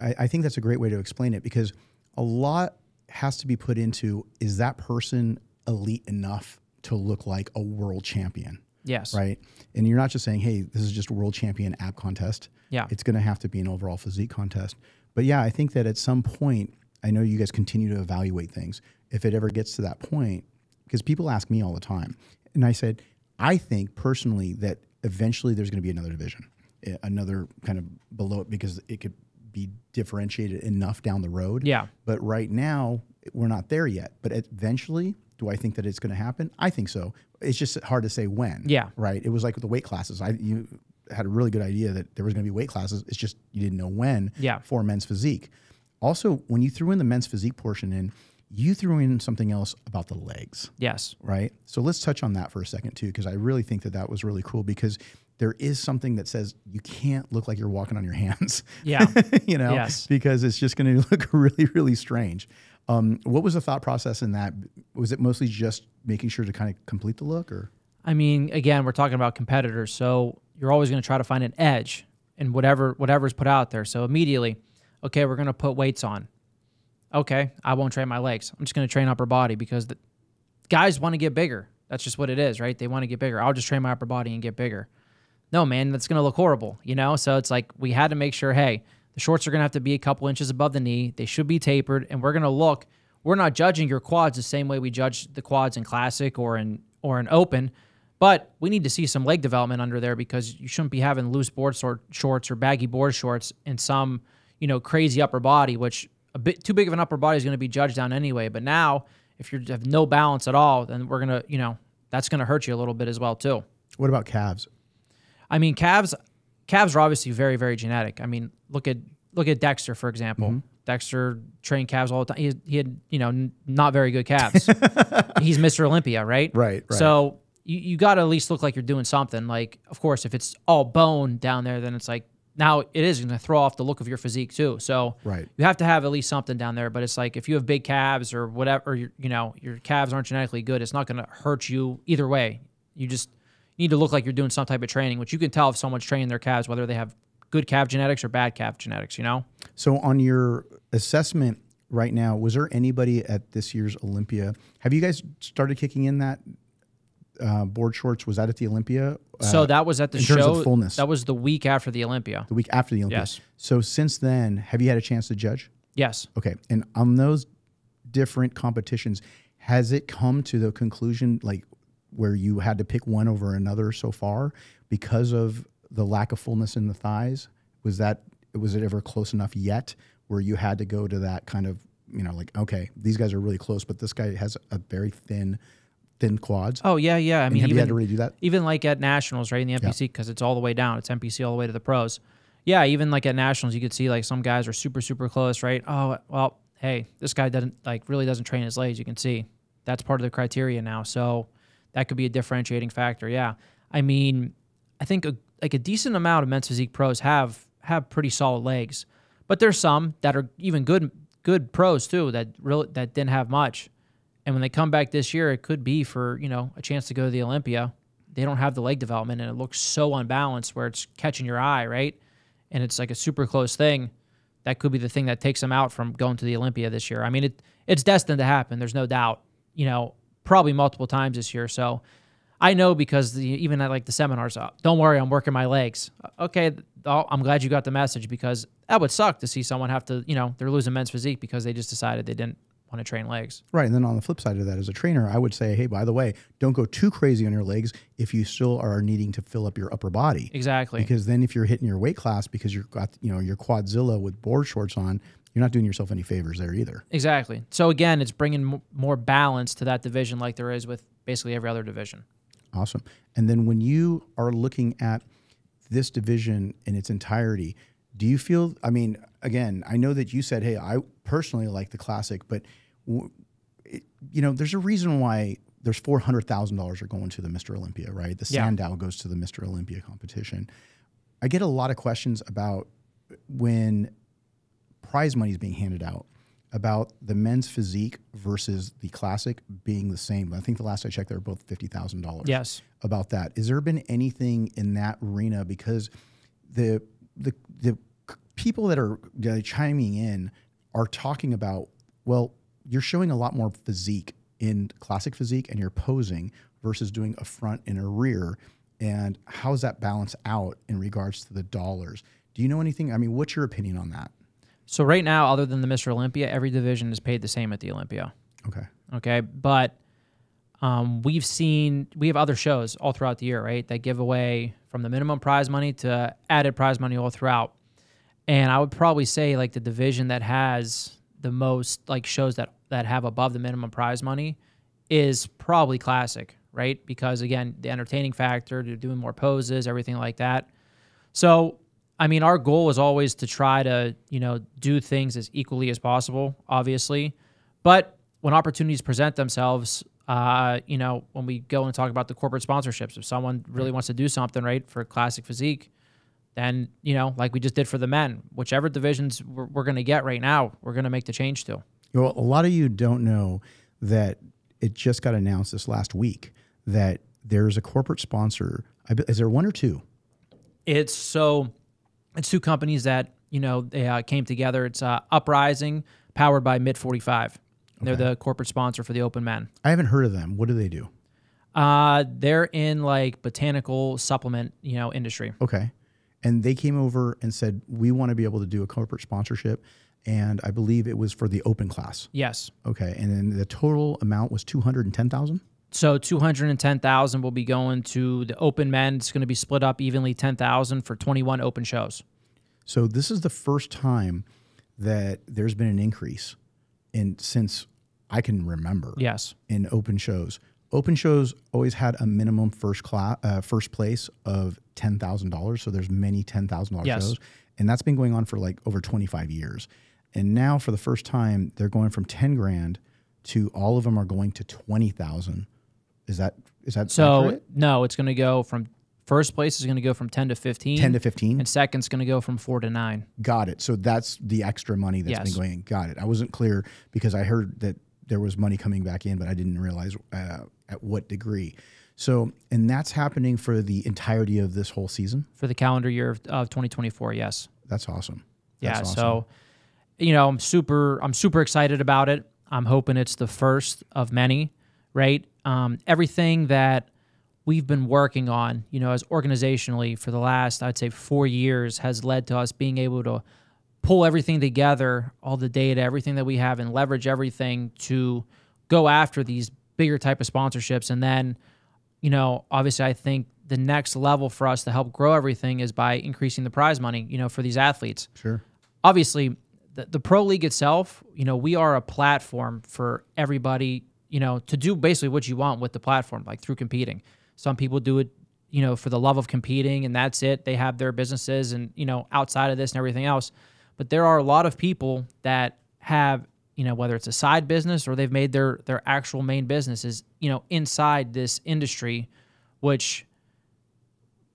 I, I think that's a great way to explain it, because a lot has to be put into, is that person elite enough to look like a world champion? Yes. Right? And you're not just saying, hey, this is just a world champion ab contest. Yeah. It's going to have to be an overall physique contest. But yeah, I think that at some point, I know you guys continue to evaluate things. If it ever gets to that point, because people ask me all the time, and I said, I think personally that eventually there's going to be another division, another kind of below it, because it could be differentiated enough down the road. Yeah. But right now, we're not there yet. But eventually, do I think that it's going to happen? I think so. It's just hard to say when. Yeah. Right? It was like with the weight classes. I you had a really good idea that there was going to be weight classes. It's just you didn't know when. Yeah. For men's physique. Also, when you threw in the men's physique portion in, you threw in something else about the legs. Yes. Right? So let's touch on that for a second, too, because I really think that that was really cool, because there is something that says you can't look like you're walking on your hands. Yeah. You know? Yes. Because it's just going to look really, really strange. Um, what was the thought process in that? Was it mostly just making sure to kind of complete the look? Or I mean, again, we're talking about competitors, so you're always going to try to find an edge in whatever whatever's put out there. So immediately, okay, we're going to put weights on. Okay, I won't train my legs. I'm just going to train upper body, because the guys want to get bigger. That's just what it is, right? They want to get bigger. I'll just train my upper body and get bigger. No, man, that's going to look horrible, you know? So it's like we had to make sure, hey, the shorts are going to have to be a couple inches above the knee. They should be tapered, and we're going to look. We're not judging your quads the same way we judge the quads in classic or in or in open, but we need to see some leg development under there, because you shouldn't be having loose board shorts or baggy board shorts and some, you know, crazy upper body, which a bit too big of an upper body is going to be judged down anyway. But now, if you have no balance at all, then we're going to, you know, that's going to hurt you a little bit as well too. What about calves? I mean, calves. Calves are obviously very, very genetic. I mean, look at look at Dexter, for example. Mm-hmm. Dexter trained calves all the time. He, he had, you know, n not very good calves. He's Mister Olympia, right? Right, right. So you, you got to at least look like you're doing something. Like, of course, if it's all bone down there, then it's like, now it is going to throw off the look of your physique too. So right. You have to have at least something down there. But it's like, if you have big calves or whatever, or you know, your calves aren't genetically good, it's not going to hurt you either way. You just... You need to look like you're doing some type of training, which you can tell if someone's training their calves, whether they have good calf genetics or bad calf genetics, you know? So on your assessment right now, was there anybody at this year's Olympia? Have you guys started kicking in that uh, board shorts? Was that at the Olympia? So uh, that was at the show. In terms of fullness. That was the week after the Olympia. The week after the Olympia. Yes. So since then, have you had a chance to judge? Yes. Okay. And on those different competitions, has it come to the conclusion, like, where you had to pick one over another so far because of the lack of fullness in the thighs? Was that, was it ever close enough yet where you had to go to that kind of, you know, like, okay, these guys are really close, but this guy has a very thin, thin quads? Oh, yeah, yeah. I mean, have even, you had to really do that? Even like at Nationals, right, in the N P C, because yeah. It's all the way down. It's N P C all the way to the pros. Yeah, even like at Nationals, you could see like some guys are super, super close, right? Oh, well, hey, this guy doesn't, like, really doesn't train his legs. You can see that's part of the criteria now. So that could be a differentiating factor, yeah. I mean, I think a, like a decent amount of men's physique pros have have pretty solid legs, but there's some that are even good good pros too that really that didn't have much, and when they come back this year, it could be for, you know, a chance to go to the Olympia. They don't have the leg development, and it looks so unbalanced where it's catching your eye, right? And it's like a super close thing. That could be the thing that takes them out from going to the Olympia this year. I mean, it it's destined to happen. There's no doubt, you know. Probably multiple times this year. So I know, because the, even at like the seminars, uh, don't worry, I'm working my legs. Okay, oh, I'm glad you got the message, because that would suck to see someone have to, you know, they're losing men's physique because they just decided they didn't want to train legs. Right, and then on the flip side of that, as a trainer, I would say, hey, by the way, don't go too crazy on your legs if you still are needing to fill up your upper body. Exactly. Because then if you're hitting your weight class because you've got, you know, your quadzilla with board shorts on, you're not doing yourself any favors there either. Exactly. So again, it's bringing more balance to that division, like there is with basically every other division. Awesome. And then when you are looking at this division in its entirety, do you feel, I mean, again, I know that you said, hey, I personally like the classic, but w it, you know, there's a reason why there's four hundred thousand dollars are going to the Mister Olympia, right? The Sandow yeah. goes to the Mister Olympia competition. I get a lot of questions about when prize money is being handed out about the men's physique versus the classic being the same. I think the last I checked, they were both fifty thousand dollars. Yes. About that. Has there been anything in that arena? Because the the, the people that are chiming in are talking about, well, you're showing a lot more physique in classic physique and you're posing versus doing a front and a rear. And how does that balance out in regards to the dollars? Do you know anything? I mean, what's your opinion on that? So right now, other than the Mister Olympia, every division is paid the same at the Olympia. Okay. Okay. But um, we've seen, we have other shows all throughout the year, right? That give away from the minimum prize money to added prize money all throughout. And I would probably say like the division that has the most like shows that, that have above the minimum prize money is probably classic, right? Because again, the entertaining factor, they're doing more poses, everything like that. So, I mean, our goal is always to try to, you know, do things as equally as possible, obviously. But when opportunities present themselves, uh, you know, when we go and talk about the corporate sponsorships, if someone really wants to do something, right, for classic physique, then, you know, like we just did for the men, whichever divisions we're, we're going to get right now, we're going to make the change to. Well, a lot of you don't know that it just got announced this last week that there's a corporate sponsor. Is there one or two? It's so... It's two companies that, you know, they uh, came together. It's uh, Uprising, powered by Mid forty-five. Okay. They're the corporate sponsor for the Open Men. I haven't heard of them. What do they do? Uh, they're in, like, botanical supplement, you know, industry. Okay. And they came over and said, we want to be able to do a corporate sponsorship, and I believe it was for the Open class. Yes. Okay. And then the total amount was two hundred ten thousand dollars? So two hundred ten thousand dollars will be going to the Open Men. It's going to be split up evenly, ten thousand dollars for twenty-one open shows. So this is the first time that there's been an increase in since I can remember. Yes. In open shows. Open shows always had a minimum first class, uh, first place of ten thousand dollars. So there's many ten thousand dollar yes. shows. And that's been going on for like over twenty-five years. And now for the first time, they're going from ten grand to all of them are going to twenty thousand dollars. Is that is that so? Accurate? No, it's going to go from first place is going to go from ten to fifteen. Ten to fifteen, and second's going to go from four to nine. Got it. So that's the extra money that's yes. been going in. Got it. I wasn't clear because I heard that there was money coming back in, but I didn't realize uh, at what degree. So, and that's happening for the entirety of this whole season, for the calendar year of, of twenty twenty four. Yes, that's awesome. That's yeah. Awesome. So, you know, I'm super. I'm super excited about it. I'm hoping it's the first of many. Right. Um, everything that we've been working on, you know, as organizationally for the last, I'd say, four years has led to us being able to pull everything together, all the data, everything that we have, and leverage everything to go after these bigger type of sponsorships. And then, you know, obviously, I think the next level for us to help grow everything is by increasing the prize money, you know, for these athletes. Sure. Obviously, the, the Pro League itself, you know, we are a platform for everybody, you know, to do basically what you want with the platform, like through competing. Some people do it, you know, for the love of competing, and that's it. They have their businesses and, you know, outside of this and everything else. But there are a lot of people that have, you know, whether it's a side business or they've made their their actual main businesses, you know, inside this industry, which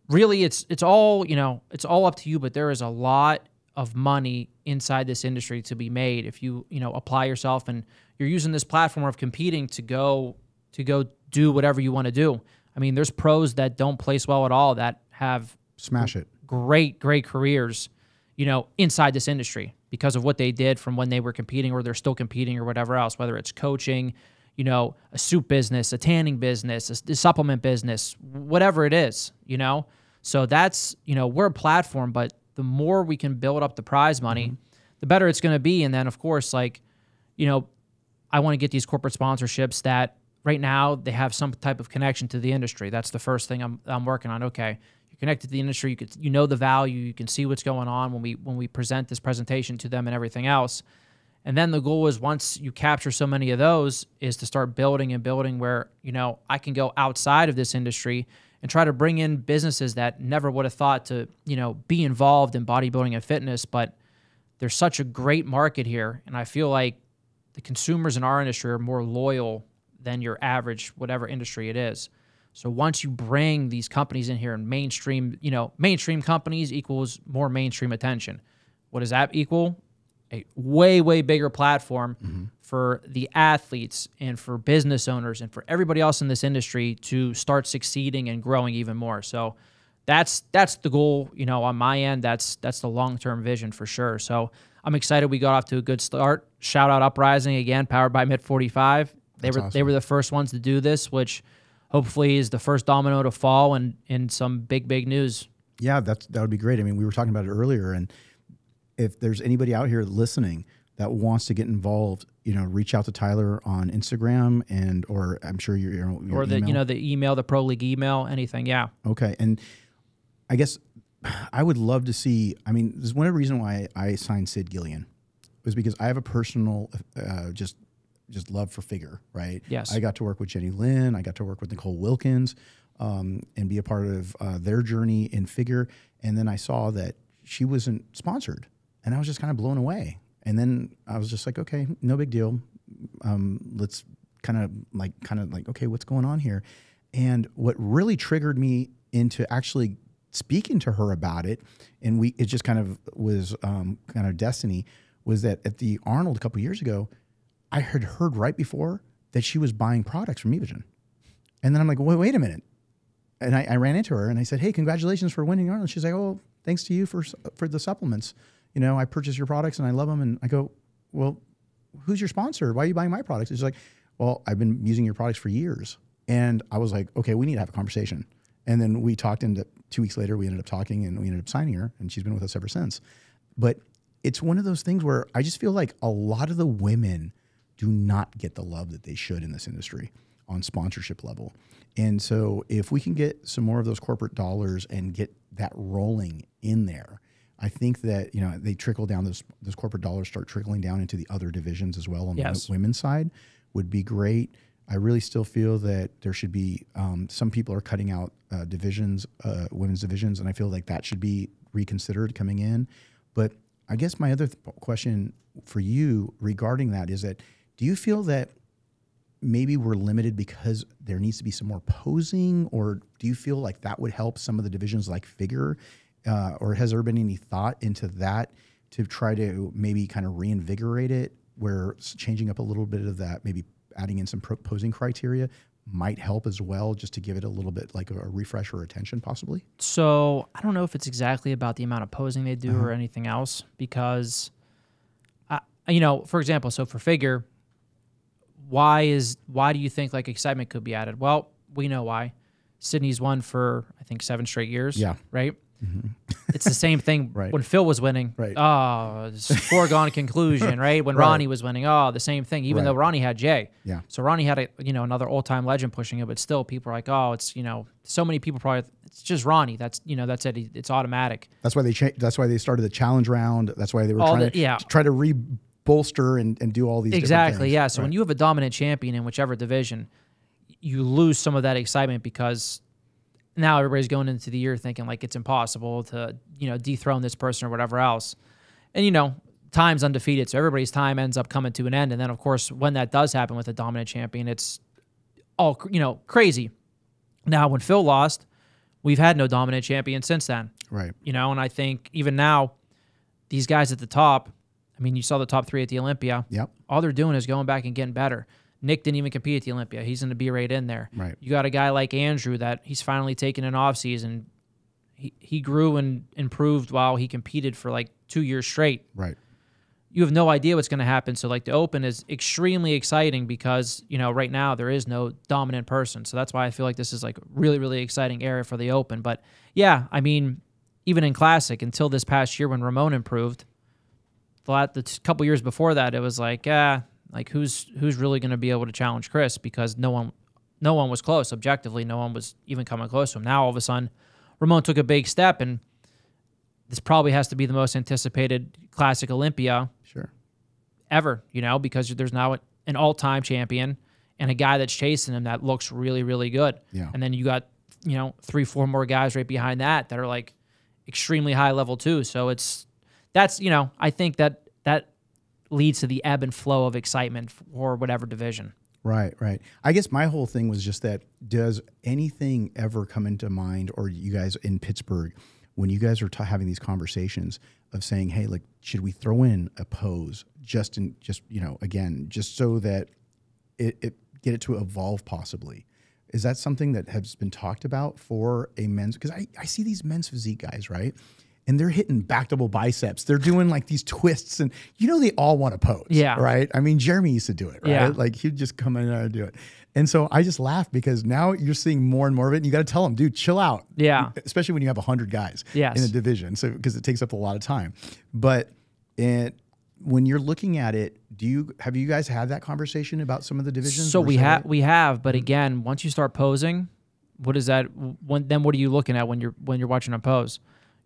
really it's it's all, you know, it's all up to you, but there is a lot of money inside this industry to be made if you, you know, apply yourself and you're using this platform of competing to go to go do whatever you want to do. I mean, there's pros that don't place well at all that have smash it great great careers, you know, inside this industry because of what they did from when they were competing or they're still competing or whatever else, whether it's coaching, you know, a soup business, a tanning business, a supplement business, whatever it is, you know. So that's, you know, we're a platform, but the more we can build up the prize money, mm-hmm. the better it's going to be. And then, of course, like, you know, I want to get these corporate sponsorships that right now they have some type of connection to the industry. That's the first thing I'm, I'm working on. Okay, you're connected to the industry. You could, you know, the value. You can see what's going on when we when we present this presentation to them and everything else. And then the goal is once you capture so many of those, is to start building and building where, you know, I can go outside of this industry and try to bring in businesses that never would have thought to, you know, be involved in bodybuilding and fitness, but there's such a great market here, and I feel like the consumers in our industry are more loyal than your average whatever industry it is. So once you bring these companies in here and mainstream, you know, mainstream companies equals more mainstream attention. What does that equal? A way, way bigger platform mm-hmm. for the athletes and for business owners and for everybody else in this industry to start succeeding and growing even more. So that's that's the goal, you know, on my end. That's that's the long-term vision for sure. So I'm excited we got off to a good start. Shout out Uprising again, powered by Mid forty-five. They that's were awesome. They were the first ones to do this, which hopefully is the first domino to fall and in some big, big news. Yeah, that's that would be great. I mean, we were talking about it earlier, and if there's anybody out here listening that wants to get involved, you know, reach out to Tyler on Instagram and, or I'm sure your, your, your or the, email. you know, the email, the Pro League email, anything. Yeah. Okay. And I guess I would love to see, I mean, there's one reason why I signed Sid Gillian was because I have a personal, uh, just, just love for figure, right? Yes. I got to work with Jenny Lynn. I got to work with Nicole Wilkins um, and be a part of uh, their journey in figure. And then I saw that she wasn't sponsored. And I was just kind of blown away. And then I was just like, okay, no big deal. Um, let's kind of like, kind of like, okay, what's going on here? And what really triggered me into actually speaking to her about it, and we, it just kind of was um, kind of destiny, was that at the Arnold a couple of years ago, I had heard right before that she was buying products from Evigen. And then I'm like, wait, wait a minute. And I, I ran into her and I said, hey, congratulations for winning Arnold. She's like, oh, thanks to you for, for the supplements. You know, I purchase your products and I love them. And I go, well, who's your sponsor? Why are you buying my products? It's like, well, I've been using your products for years. And I was like, okay, we need to have a conversation. And then we talked, and two weeks later, we ended up talking and we ended up signing her, and she's been with us ever since. But it's one of those things where I just feel like a lot of the women do not get the love that they should in this industry on sponsorship level. And so if we can get some more of those corporate dollars and get that rolling in there, I think that, you know, they trickle down, those those corporate dollars start trickling down into the other divisions as well on yes. the women's side would be great. I really still feel that there should be, um, some people are cutting out uh, divisions, uh, women's divisions, and I feel like that should be reconsidered coming in. But I guess my other th question for you regarding that is that, do you feel that maybe we're limited because there needs to be some more posing, or do you feel like that would help some of the divisions like figure? Uh, or has there been any thought into that to try to maybe kind of reinvigorate it, where changing up a little bit of that, maybe adding in some posing criteria might help as well, just to give it a little bit like a refresh or attention possibly? So I don't know if it's exactly about the amount of posing they do uh-huh. or anything else, because, I, you know, for example, so for figure, why is why do you think like excitement could be added? Well, we know why. Sydney's won for, I think, seven straight years, yeah, right? Mm-hmm. It's the same thing right. when Phil was winning. Right. Oh, it's a foregone conclusion, right? When right. Ronnie was winning, oh, the same thing, even right. though Ronnie had Jay. Yeah. So Ronnie had a, you know, another all-time legend pushing it, but still people are like, oh, it's, you know, so many people probably, it's just Ronnie. That's, you know, that's it. It's automatic. That's why they changed. That's why they started the challenge round. That's why they were all trying the, to, yeah. to try to re-bolster and, and do all these Exactly, yeah. So right. when you have a dominant champion in whichever division, you lose some of that excitement, because now everybody's going into the year thinking like it's impossible to, you know, dethrone this person or whatever else. And, you know, time's undefeated, so everybody's time ends up coming to an end. And then, of course, when that does happen with a dominant champion, it's all, you know, crazy. Now, when Phil lost, we've had no dominant champion since then. Right. You know, and I think even now, these guys at the top, I mean, you saw the top three at the Olympia. Yep. All they're doing is going back and getting better. Nick didn't even compete at the Olympia. He's in the B rate in there. Right. You got a guy like Andrew that he's finally taken an off season. He he grew and improved while he competed for like two years straight. Right. You have no idea what's going to happen. So like the Open is extremely exciting because, you know, right now there is no dominant person. So that's why I feel like this is like really, really exciting area for the Open. But yeah, I mean, even in Classic until this past year when Ramon improved, the, the couple years before that, it was like, ah, Like who's who's really going to be able to challenge Chris, because no one no one was close objectively. No one was even coming close to him. Now all of a sudden, Ramon took a big step, and this probably has to be the most anticipated Classic Olympia sure ever. You know, because there's now an all-time champion and a guy that's chasing him that looks really really good. Yeah. And then you got you know three four more guys right behind that that are like extremely high level too. So it's that's you know I think that that. leads to the ebb and flow of excitement for whatever division. Right, right. I guess my whole thing was just that, does anything ever come into mind, or you guys in Pittsburgh, when you guys are t having these conversations of saying, hey, like, should we throw in a pose just in, just, you know, again, just so that it, it get it to evolve possibly? Is that something that has been talked about for a men's? Because I, I see these men's physique guys, right? And they're hitting back double biceps. They're doing like these twists, and you know they all want to pose, yeah. Right? I mean, Jeremy used to do it, right? Yeah. Like he'd just come in and do it. And so I just laugh because now you're seeing more and more of it, and you got to tell them, dude, chill out. Yeah. Especially when you have a hundred guys yes. in a division, so because it takes up a lot of time. But it, when you're looking at it, do you have you guys had that conversation about some of the divisions? So we have, we have, but again, once you start posing, what is that? When then what are you looking at when you're when you're watching a pose?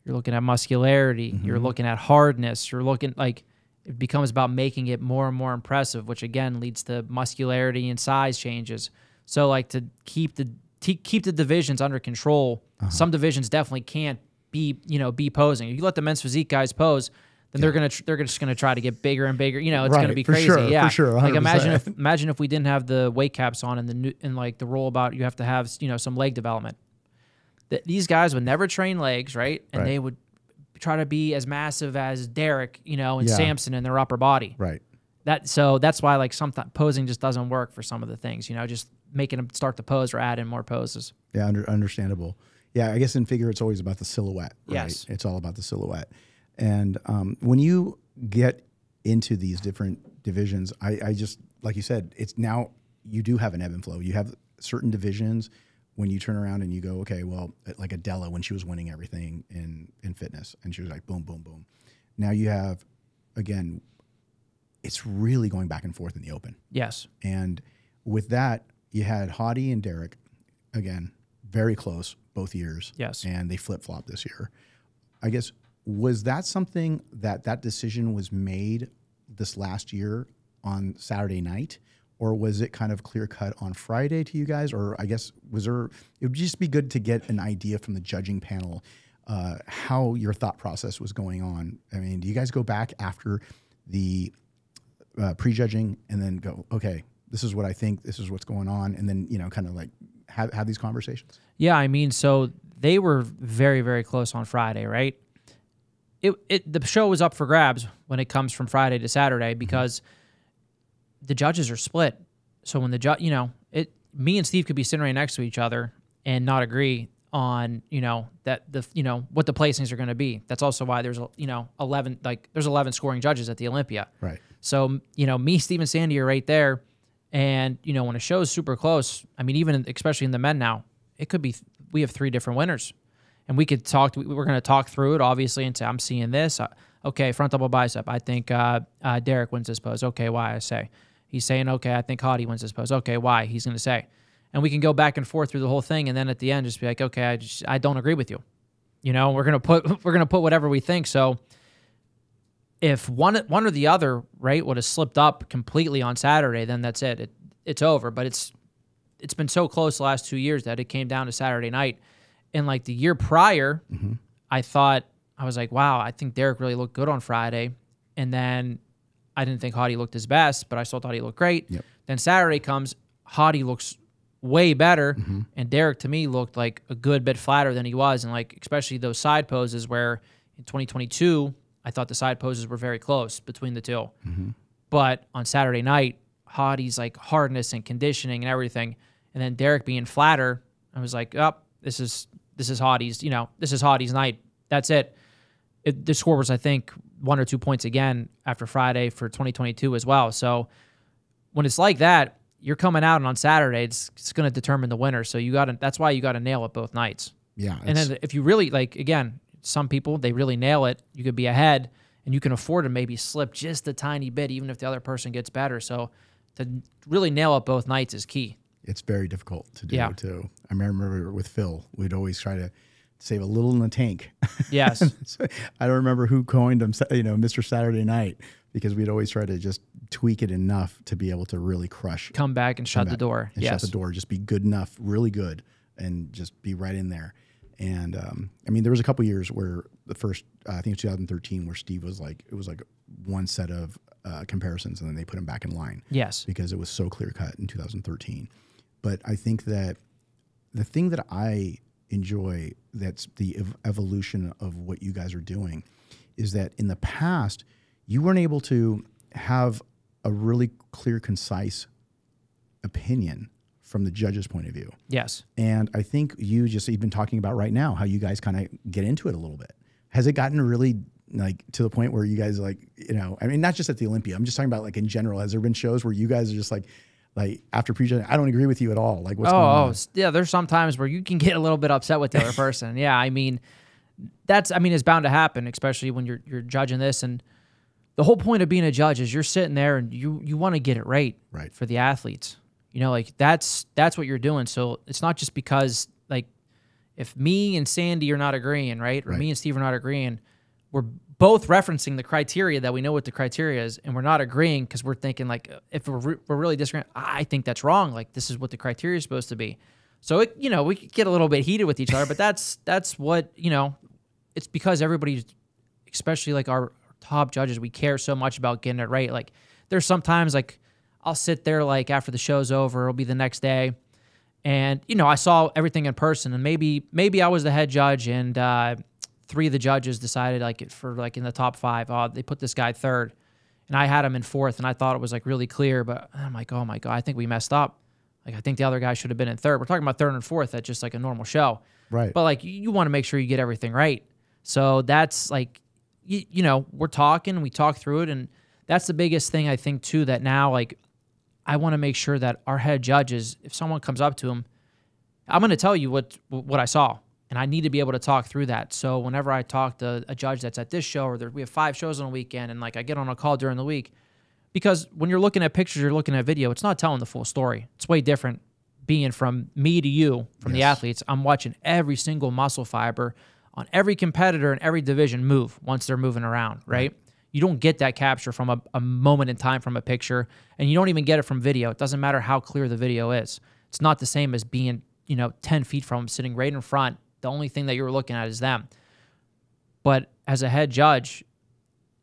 You're looking at muscularity, mm-hmm. you're looking at hardness, you're looking, like, it becomes about making it more and more impressive, which again leads to muscularity and size changes. So like to keep the to keep the divisions under control, uh-huh. some divisions definitely can't be, you know, be posing. If you let the men's physique guys pose, then yeah. they're going to they're just going to try to get bigger and bigger, you know, it's right, going to be crazy. Sure, yeah. For sure, like imagine if imagine if we didn't have the weight caps on and the new, and like the roll about you have to have, you know, some leg development. These guys would never train legs, right? And right. they would try to be as massive as Derek, you know, and yeah. Samson in their upper body. Right. That so that's why like sometimes posing just doesn't work for some of the things, you know, just making them start to pose or add in more poses. Yeah, under, understandable. Yeah, I guess in figure it's always about the silhouette. Right? Yes, it's all about the silhouette. And um, when you get into these different divisions, I, I just like you said, it's now you do have an ebb and flow. You have certain divisions. When you turn around and you go, okay, well, like Adela, when she was winning everything in, in fitness, and she was like, boom, boom, boom. Now you have, again, it's really going back and forth in the open. Yes. And with that, you had Hadi and Derek, again, very close both years. Yes. And they flip-flopped this year. I guess, was that something that that decision was made this last year on Saturday night? Or was it kind of clear cut on Friday to you guys? Or I guess was there, it would just be good to get an idea from the judging panel, uh, how your thought process was going on. I mean, do you guys go back after the uh, prejudging and then go, okay, this is what I think, this is what's going on. And then, you know, kind of like have, have these conversations. Yeah. I mean, so they were very, very close on Friday, right? It, it, the show was up for grabs when it comes from Friday to Saturday because mm-hmm. the judges are split. So when the judge, you know, it, me and Steve could be sitting right next to each other and not agree on, you know, that the, you know, what the placings are going to be. That's also why there's, you know, eleven, like there's eleven scoring judges at the Olympia. Right. So, you know, me, Steve and Sandy are right there. And, you know, when a show is super close, I mean, even, especially in the men now, it could be, we have three different winners and we could talk, to, we're going to talk through it obviously and say, I'm seeing this. I, okay. Front double bicep. I think, uh, uh, Derek wins this pose. Okay. Why? I say. He's saying, okay, I think Hadi wins this pose. Okay, why? He's going to say. And we can go back and forth through the whole thing, and then at the end just be like, okay, I just I don't agree with you. You know, we're going to put we're going to put whatever we think. So if one one or the other, right, would have slipped up completely on Saturday, then that's it. it it's over, but it's it's been so close the last two years that it came down to Saturday night. And like the year prior, mm-hmm. I thought I was like, wow, I think Derek really looked good on Friday. And then I didn't think Hadi looked his best, but I still thought he looked great. Yep. Then Saturday comes, Hadi looks way better, mm-hmm. and Derek, to me, looked like a good bit flatter than he was, and like especially those side poses where in twenty twenty-two, I thought the side poses were very close between the two. Mm-hmm. But on Saturday night, Hadi's like hardness and conditioning and everything, and then Derek being flatter, I was like, oh, this is this is Hadi's, you know, this is Hadi's night. That's it. It the score was, I think, one or two points again after Friday for twenty twenty-two as well. So when it's like that, you're coming out and on Saturday, it's, it's going to determine the winner. So you got to, that's why you got to nail it both nights. Yeah. And then if you really like, again, some people, they really nail it. You could be ahead and you can afford to maybe slip just a tiny bit, even if the other person gets better. So to really nail it both nights is key. It's very difficult to do yeah. too. I remember with Phil, we'd always try to save a little in the tank. Yes. So I don't remember who coined them, you know, Mister Saturday Night, because we'd always try to just tweak it enough to be able to really crush. Come back and shut the door. And yes. Shut the door. Just be good enough, really good, and just be right in there. And, um, I mean, there was a couple years where the first, uh, I think it was twenty thirteen, where Steve was like, it was like one set of uh, comparisons, and then they put him back in line. Yes. Because it was so clear cut in two thousand thirteen. But I think that the thing that I enjoy, that's the ev evolution of what you guys are doing, is that in the past, you weren't able to have a really clear, concise opinion from the judge's point of view. Yes. And I think you just, you've been talking about right now how you guys kind of get into it a little bit. Has it gotten really like to the point where you guys like, you know, I mean, not just at the Olympia, I'm just talking about like in general, has there been shows where you guys are just like, like after prejudging, I don't agree with you at all. Like what's oh, going on? Oh, yeah. There's some times where you can get a little bit upset with the other person. Yeah. I mean, that's, I mean, it's bound to happen, especially when you're, you're judging this. And the whole point of being a judge is you're sitting there and you, you want to get it right, right for the athletes. You know, like that's, that's what you're doing. So it's not just because like if me and Sandy are not agreeing, right? Or right. me and Steve are not agreeing, we're both referencing the criteria that we know what the criteria is, and we're not agreeing because we're thinking like, if we're, re we're really disagreeing, I think that's wrong. Like this is what the criteria is supposed to be. So, it, you know, we get a little bit heated with each other, but that's, that's what, you know, it's because everybody's, especially like our top judges, we care so much about getting it right. Like there's sometimes like I'll sit there like after the show's over, it'll be the next day. And, you know, I saw everything in person, and maybe, maybe I was the head judge and, uh, three of the judges decided like for like in the top five, oh, they put this guy third and I had him in fourth, and I thought it was like really clear, but I'm like, oh my God, I think we messed up. Like, I think the other guy should have been in third. We're talking about third and fourth at just like a normal show. Right. But like, you want to make sure you get everything right. So that's like, you, you know, we're talking, we talk through it. And that's the biggest thing I think too, that now, like, I want to make sure that our head judges, if someone comes up to him, I'm going to tell you what, what I saw. And I need to be able to talk through that. So whenever I talk to a judge that's at this show, or there, we have five shows on a weekend, and like I get on a call during the week, because when you're looking at pictures, you're looking at video, it's not telling the full story. It's way different being from me to you, from yes. the athletes. I'm watching every single muscle fiber on every competitor in every division move once they're moving around, right? Mm-hmm. You don't get that capture from a, a moment in time from a picture, and you don't even get it from video. It doesn't matter how clear the video is. It's not the same as being, you know, ten feet from them, sitting right in front. The only thing that you're looking at is them. But as a head judge,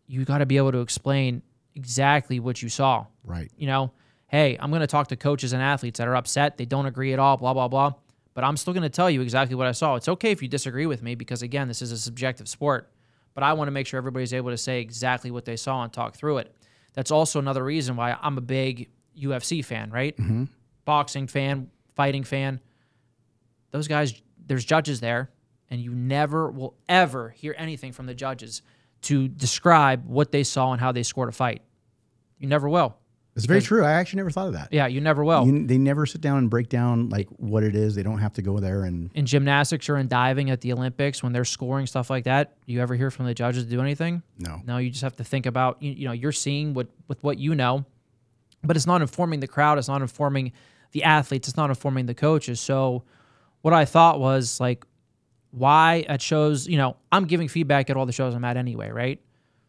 you got to be able to explain exactly what you saw. Right. You know, hey, I'm going to talk to coaches and athletes that are upset. They don't agree at all, blah, blah, blah. But I'm still going to tell you exactly what I saw. It's okay if you disagree with me because, again, this is a subjective sport. But I want to make sure everybody's able to say exactly what they saw and talk through it. That's also another reason why I'm a big U F C fan, right? Mm-hmm. Boxing fan, fighting fan. Those guys... There's judges there, and you never will ever hear anything from the judges to describe what they saw and how they scored a fight. You never will. It's very true. I actually never thought of that. Yeah, you never will. You, they never sit down and break down like what it is. They don't have to go there and... In gymnastics or in diving at the Olympics, when they're scoring, stuff like that, you ever hear from the judges do anything? No. No, you just have to think about, you, you know, you're seeing what, with what you know, but it's not informing the crowd. It's not informing the athletes. It's not informing the coaches. So... What I thought was, like, why at shows, you know, I'm giving feedback at all the shows I'm at anyway, right?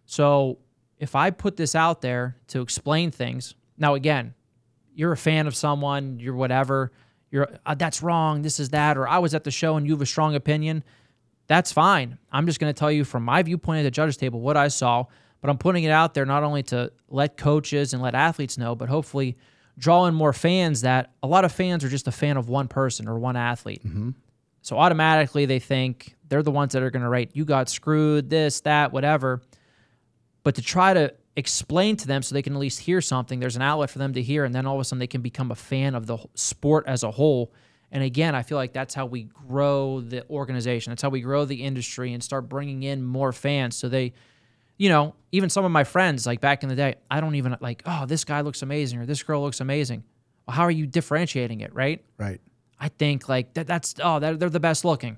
So if I put this out there to explain things, now, again, you're a fan of someone, you're whatever, you're, uh, that's wrong, this is that, or I was at the show and you have a strong opinion, that's fine. I'm just going to tell you from my viewpoint at the judges' table what I saw, but I'm putting it out there not only to let coaches and let athletes know, but hopefully... draw in more fans. That a lot of fans are just a fan of one person or one athlete. Mm-hmm. So automatically they think they're the ones that are going to write, you got screwed, this, that, whatever. But to try to explain to them so they can at least hear something, there's an outlet for them to hear, and then all of a sudden they can become a fan of the sport as a whole. And again, I feel like that's how we grow the organization. That's how we grow the industry and start bringing in more fans so they... You know, even some of my friends, like back in the day, I don't even like, oh, this guy looks amazing or this girl looks amazing. Well, how are you differentiating it, right? Right. I think like that, that's, oh, that, they're the best looking.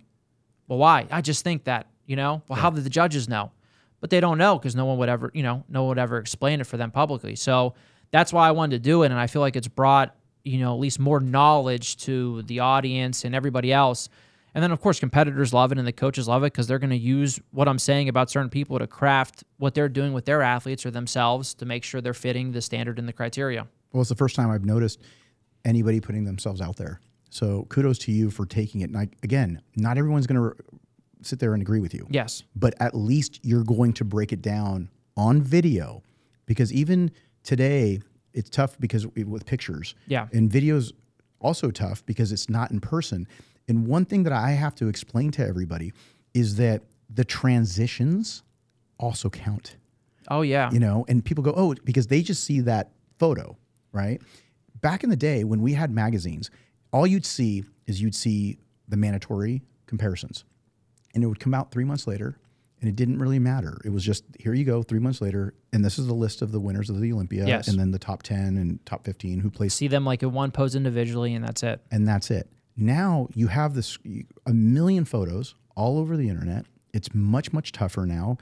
Well, why? I just think that, you know? Well, yeah. How did the judges know? But they don't know because no one would ever, you know, no one would ever explain it for them publicly. So that's why I wanted to do it. And I feel like it's brought, you know, at least more knowledge to the audience and everybody else. And then, of course, competitors love it and the coaches love it because they're going to use what I'm saying about certain people to craft what they're doing with their athletes or themselves to make sure they're fitting the standard and the criteria. Well, it's the first time I've noticed anybody putting themselves out there. So kudos to you for taking it. And I, again, not everyone's going to sit there and agree with you. Yes. But at least you're going to break it down on video because even today it's tough because with pictures, yeah, and videos also tough because it's not in person. And one thing that I have to explain to everybody is that the transitions also count. Oh yeah. You know, and people go, oh, because they just see that photo, right? Back in the day when we had magazines, all you'd see is you'd see the mandatory comparisons, and it would come out three months later, and it didn't really matter. It was just, here you go, three months later, and this is the list of the winners of the Olympia, yes, and then the top ten and top fifteen who placed. See them like in one pose individually, and that's it. And that's it. Now you have this a million photos all over the internet. It's much, much tougher now.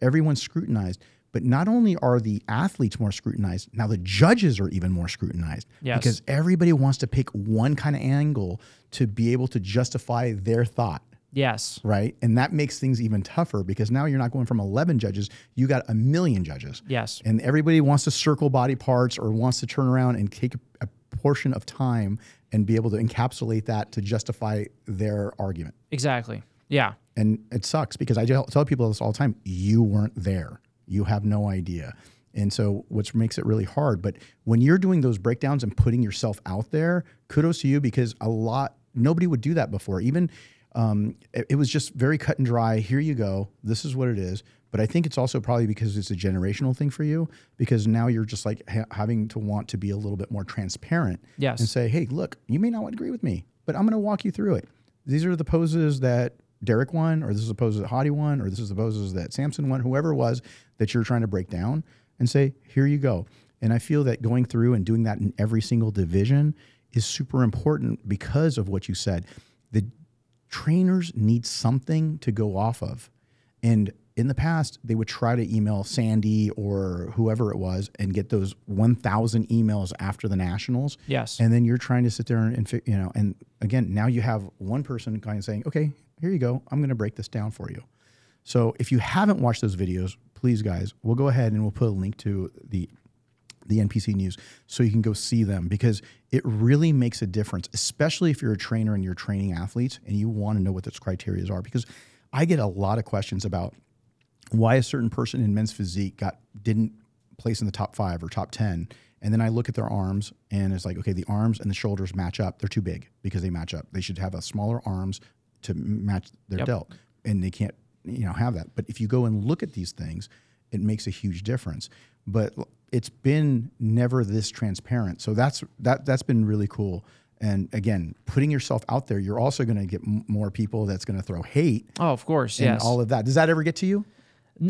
Everyone's scrutinized. But not only are the athletes more scrutinized, now the judges are even more scrutinized, yes, because everybody wants to pick one kind of angle to be able to justify their thought. Yes. Right? And that makes things even tougher because now you're not going from eleven judges, you got a million judges. Yes. And everybody wants to circle body parts or wants to turn around and take a, a portion of time and be able to encapsulate that to justify their argument. Exactly. Yeah. And it sucks because I tell people this all the time, you weren't there. You have no idea. And so which makes it really hard. But when you're doing those breakdowns and putting yourself out there, kudos to you, because a lot, nobody would do that before. Even um, it, it was just very cut and dry. Here you go. This is what it is. But I think it's also probably because it's a generational thing for you, because now you're just like ha having to want to be a little bit more transparent, yes, and say, hey, look, you may not agree with me, but I'm going to walk you through it. These are the poses that Derek won, or this is the poses that Hadi won, or this is the poses that Samson won, whoever it was that you're trying to break down, and say, here you go. And I feel that going through and doing that in every single division is super important because of what you said. The trainers need something to go off of. And in the past, they would try to email Sandy or whoever it was and get those one thousand emails after the nationals. Yes. And then you're trying to sit there and, and you know, and again, now you have one person kind of saying, okay, here you go. I'm going to break this down for you. So if you haven't watched those videos, please, guys, we'll go ahead and we'll put a link to the the N P C news so you can go see them, because it really makes a difference, especially if you're a trainer and you're training athletes and you want to know what those criteria are. Because I get a lot of questions about why a certain person in men's physique got didn't place in the top five or top ten. And then I look at their arms and it's like, okay, the arms and the shoulders match up. They're too big because they match up. They should have a smaller arms to match their, yep, delt, and they can't, you know, have that. But if you go and look at these things, it makes a huge difference. But it's been never this transparent. So that's, that, that's been really cool. And again, putting yourself out there, you're also going to get m more people that's going to throw hate. Oh, of course. And yes, all of that. Does that ever get to you?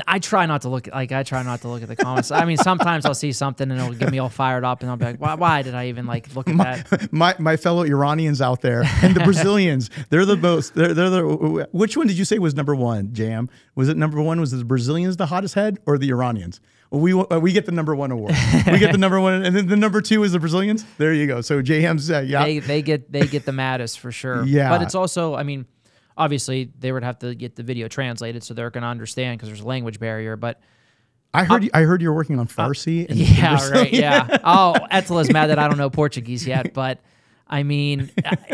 I try not to look at, like, I try not to look at the comments. I mean, sometimes I'll see something and it'll get me all fired up and I'll be like, why, why did I even like look at my, that? My, my fellow Iranians out there and the Brazilians, they're the most, they're, they're the, which one did you say was number one, Jam? Was it number one? Was the Brazilians the hottest head or the Iranians? Well, we, uh, we get the number one award. We get the number one. And then the number two is the Brazilians. There you go. So J M's, uh, yeah. They, they get, they get the maddest for sure. Yeah. But it's also, I mean, obviously, they would have to get the video translated so they're going to understand because there's a language barrier. But I heard, um, you, I heard you're working on Farsi. Uh, and yeah, Brazilian. Right. Yeah. Oh, Etela's mad that I don't know Portuguese yet. But I mean,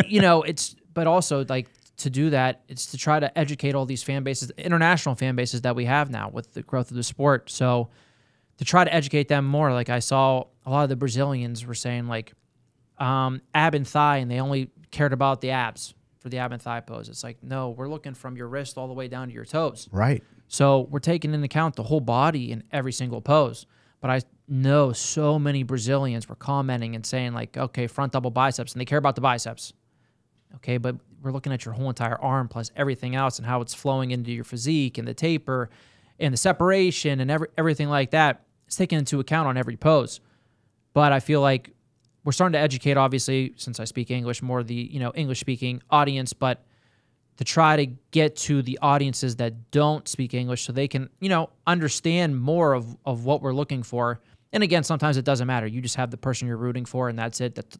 you know, it's, but also like to do that, it's to try to educate all these fan bases, international fan bases that we have now with the growth of the sport. So to try to educate them more, like I saw a lot of the Brazilians were saying like um, ab and thigh, and they only cared about the abs. For the ab and thigh pose. It's like, no, we're looking from your wrist all the way down to your toes. Right. So we're taking into account the whole body in every single pose. But I know so many Brazilians were commenting and saying like, okay, front double biceps, and they care about the biceps. Okay, but we're looking at your whole entire arm plus everything else and how it's flowing into your physique and the taper and the separation and every, everything like that. It's taken into account on every pose. But I feel like we're starting to educate, obviously, since I speak English, more the, you know, English-speaking audience, but to try to get to the audiences that don't speak English so they can, you know, understand more of, of what we're looking for. And again, sometimes it doesn't matter. You just have the person you're rooting for, and that's it. That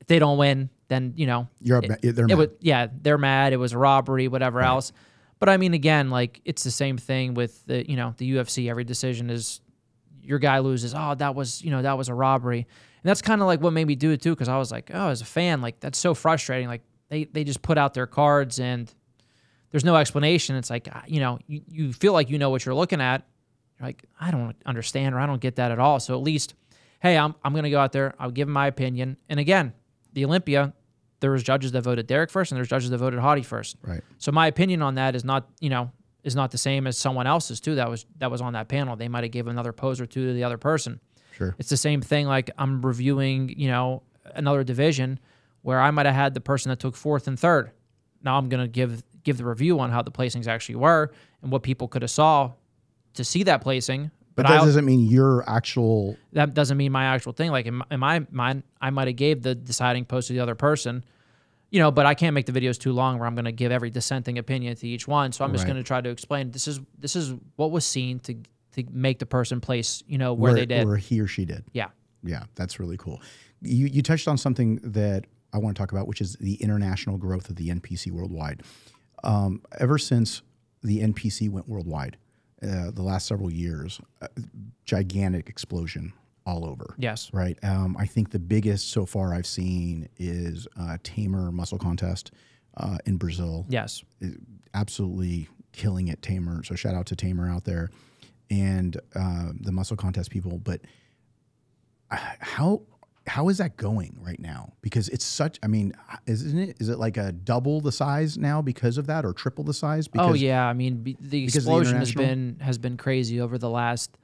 if they don't win, then, you know. You're it, they're it mad. Was, yeah, they're mad. It was a robbery, whatever right. else. But, I mean, again, like, it's the same thing with, the you know, the U F C. Every decision is your guy loses. Oh, that was, you know, that was a robbery. And that's kind of like what made me do it too, because I was like, oh, as a fan, like that's so frustrating. Like they, they just put out their cards and there's no explanation. It's like, you know, you, you feel like you know what you're looking at, You're like, I don't understand, or I don't get that at all. So at least, hey, I'm, I'm going to go out there. I'll give my opinion. And again, the Olympia, there was judges that voted Derek first, and there's judges that voted Hadi first. Right. So my opinion on that is not, you know, is not the same as someone else's too. That was that was on that panel. They might have given another pose or two to the other person. Sure. It's the same thing. Like I'm reviewing, you know, another division where I might have had the person that took fourth and third. Now I'm gonna give give the review on how the placings actually were and what people could have saw to see that placing. But, but that I'll, doesn't mean your actual. That doesn't mean my actual thing. Like in my, in my mind, I might have gave the deciding post to the other person, you know. But I can't make the videos too long where I'm going to give every dissenting opinion to each one. So I'm right. just going to try to explain. This is this is what was seen to to make the person place, you know, where, where they did, where he or she did. Yeah, yeah, that's really cool. You you touched on something that I want to talk about, which is the international growth of the N P C worldwide. Um, ever since the N P C went worldwide. Uh, the last several years, uh, gigantic explosion all over. Yes. Right. Um, I think the biggest so far I've seen is uh, Tamer Muscle Contest uh, in Brazil. Yes. It, absolutely killing it, Tamer. So shout out to Tamer out there and uh, the Muscle Contest people. But how how is that going right now? Because it's such. I mean, isn't it? Is it like a double the size now because of that, or triple the size? Because, oh yeah, I mean, be, the explosion the has been has been crazy over the last.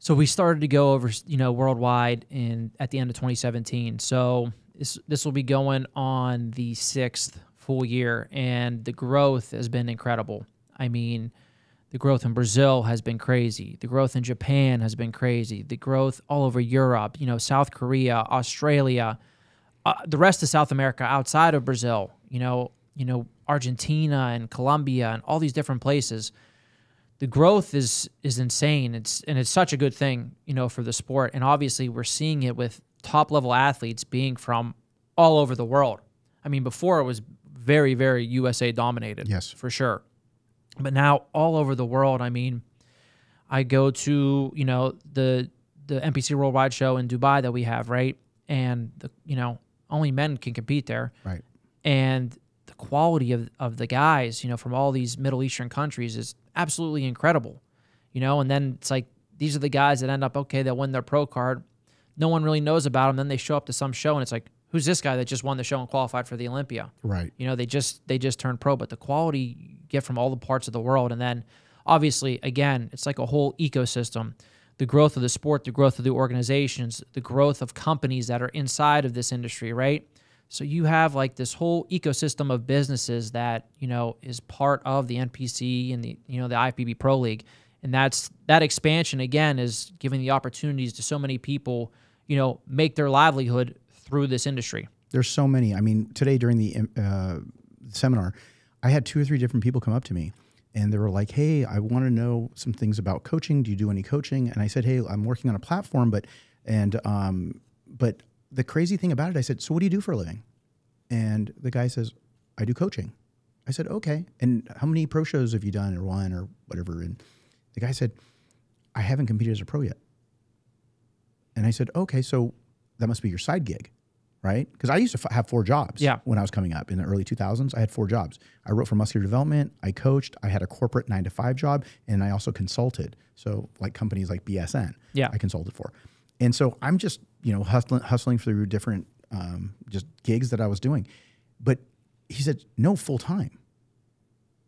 So we started to go over, you know, worldwide in at the end of twenty seventeen. So this this will be going on the sixth full year, and the growth has been incredible. I mean. The growth in Brazil has been crazy. The growth in Japan has been crazy. The growth all over Europe, you know, South Korea, Australia, uh, the rest of South America outside of Brazil, you know, you know, Argentina and Colombia and all these different places. The growth is is insane. It's and it's such a good thing, you know, for the sport. And obviously, we're seeing it with top level athletes being from all over the world. I mean, before it was very, very U S A dominated. Yes, for sure. But now all over the world, I mean, I go to, you know, the the N P C Worldwide show in Dubai that we have, right? And, the, you know, only men can compete there. Right. And the quality of, of the guys, you know, from all these Middle Eastern countries is absolutely incredible, you know? And then it's like, these are the guys that end up, okay, they'll win their pro card. No one really knows about them. Then they show up to some show and it's like, who's this guy that just won the show and qualified for the Olympia? Right. You know, they just they just turned pro, but the quality you get from all the parts of the world. And then, obviously, again, it's like a whole ecosystem. The growth of the sport, the growth of the organizations, the growth of companies that are inside of this industry, right? So you have, like, this whole ecosystem of businesses that, you know, is part of the N P C and, the you know, the I F B B Pro League. And that's that expansion, again, is giving the opportunities to so many people, you know, make their livelihood through this industry. There's so many. I mean, today during the uh, seminar, I had two or three different people come up to me and they were like, hey, I want to know some things about coaching. Do you do any coaching? And I said, hey, I'm working on a platform, but, and, um, but the crazy thing about it, I said, so what do you do for a living? And the guy says, I do coaching. I said, okay. And how many pro shows have you done or won or whatever? And the guy said, I haven't competed as a pro yet. And I said, okay, so that must be your side gig. Right? Because I used to f have four jobs yeah. when I was coming up. In the early two thousands, I had four jobs. I wrote for Muscular Development, I coached, I had a corporate nine to five job, and I also consulted. So like companies like B S N, yeah. I consulted for. And so I'm just, you know, hustling, hustling through different um, just gigs that I was doing. But he said, no, full-time.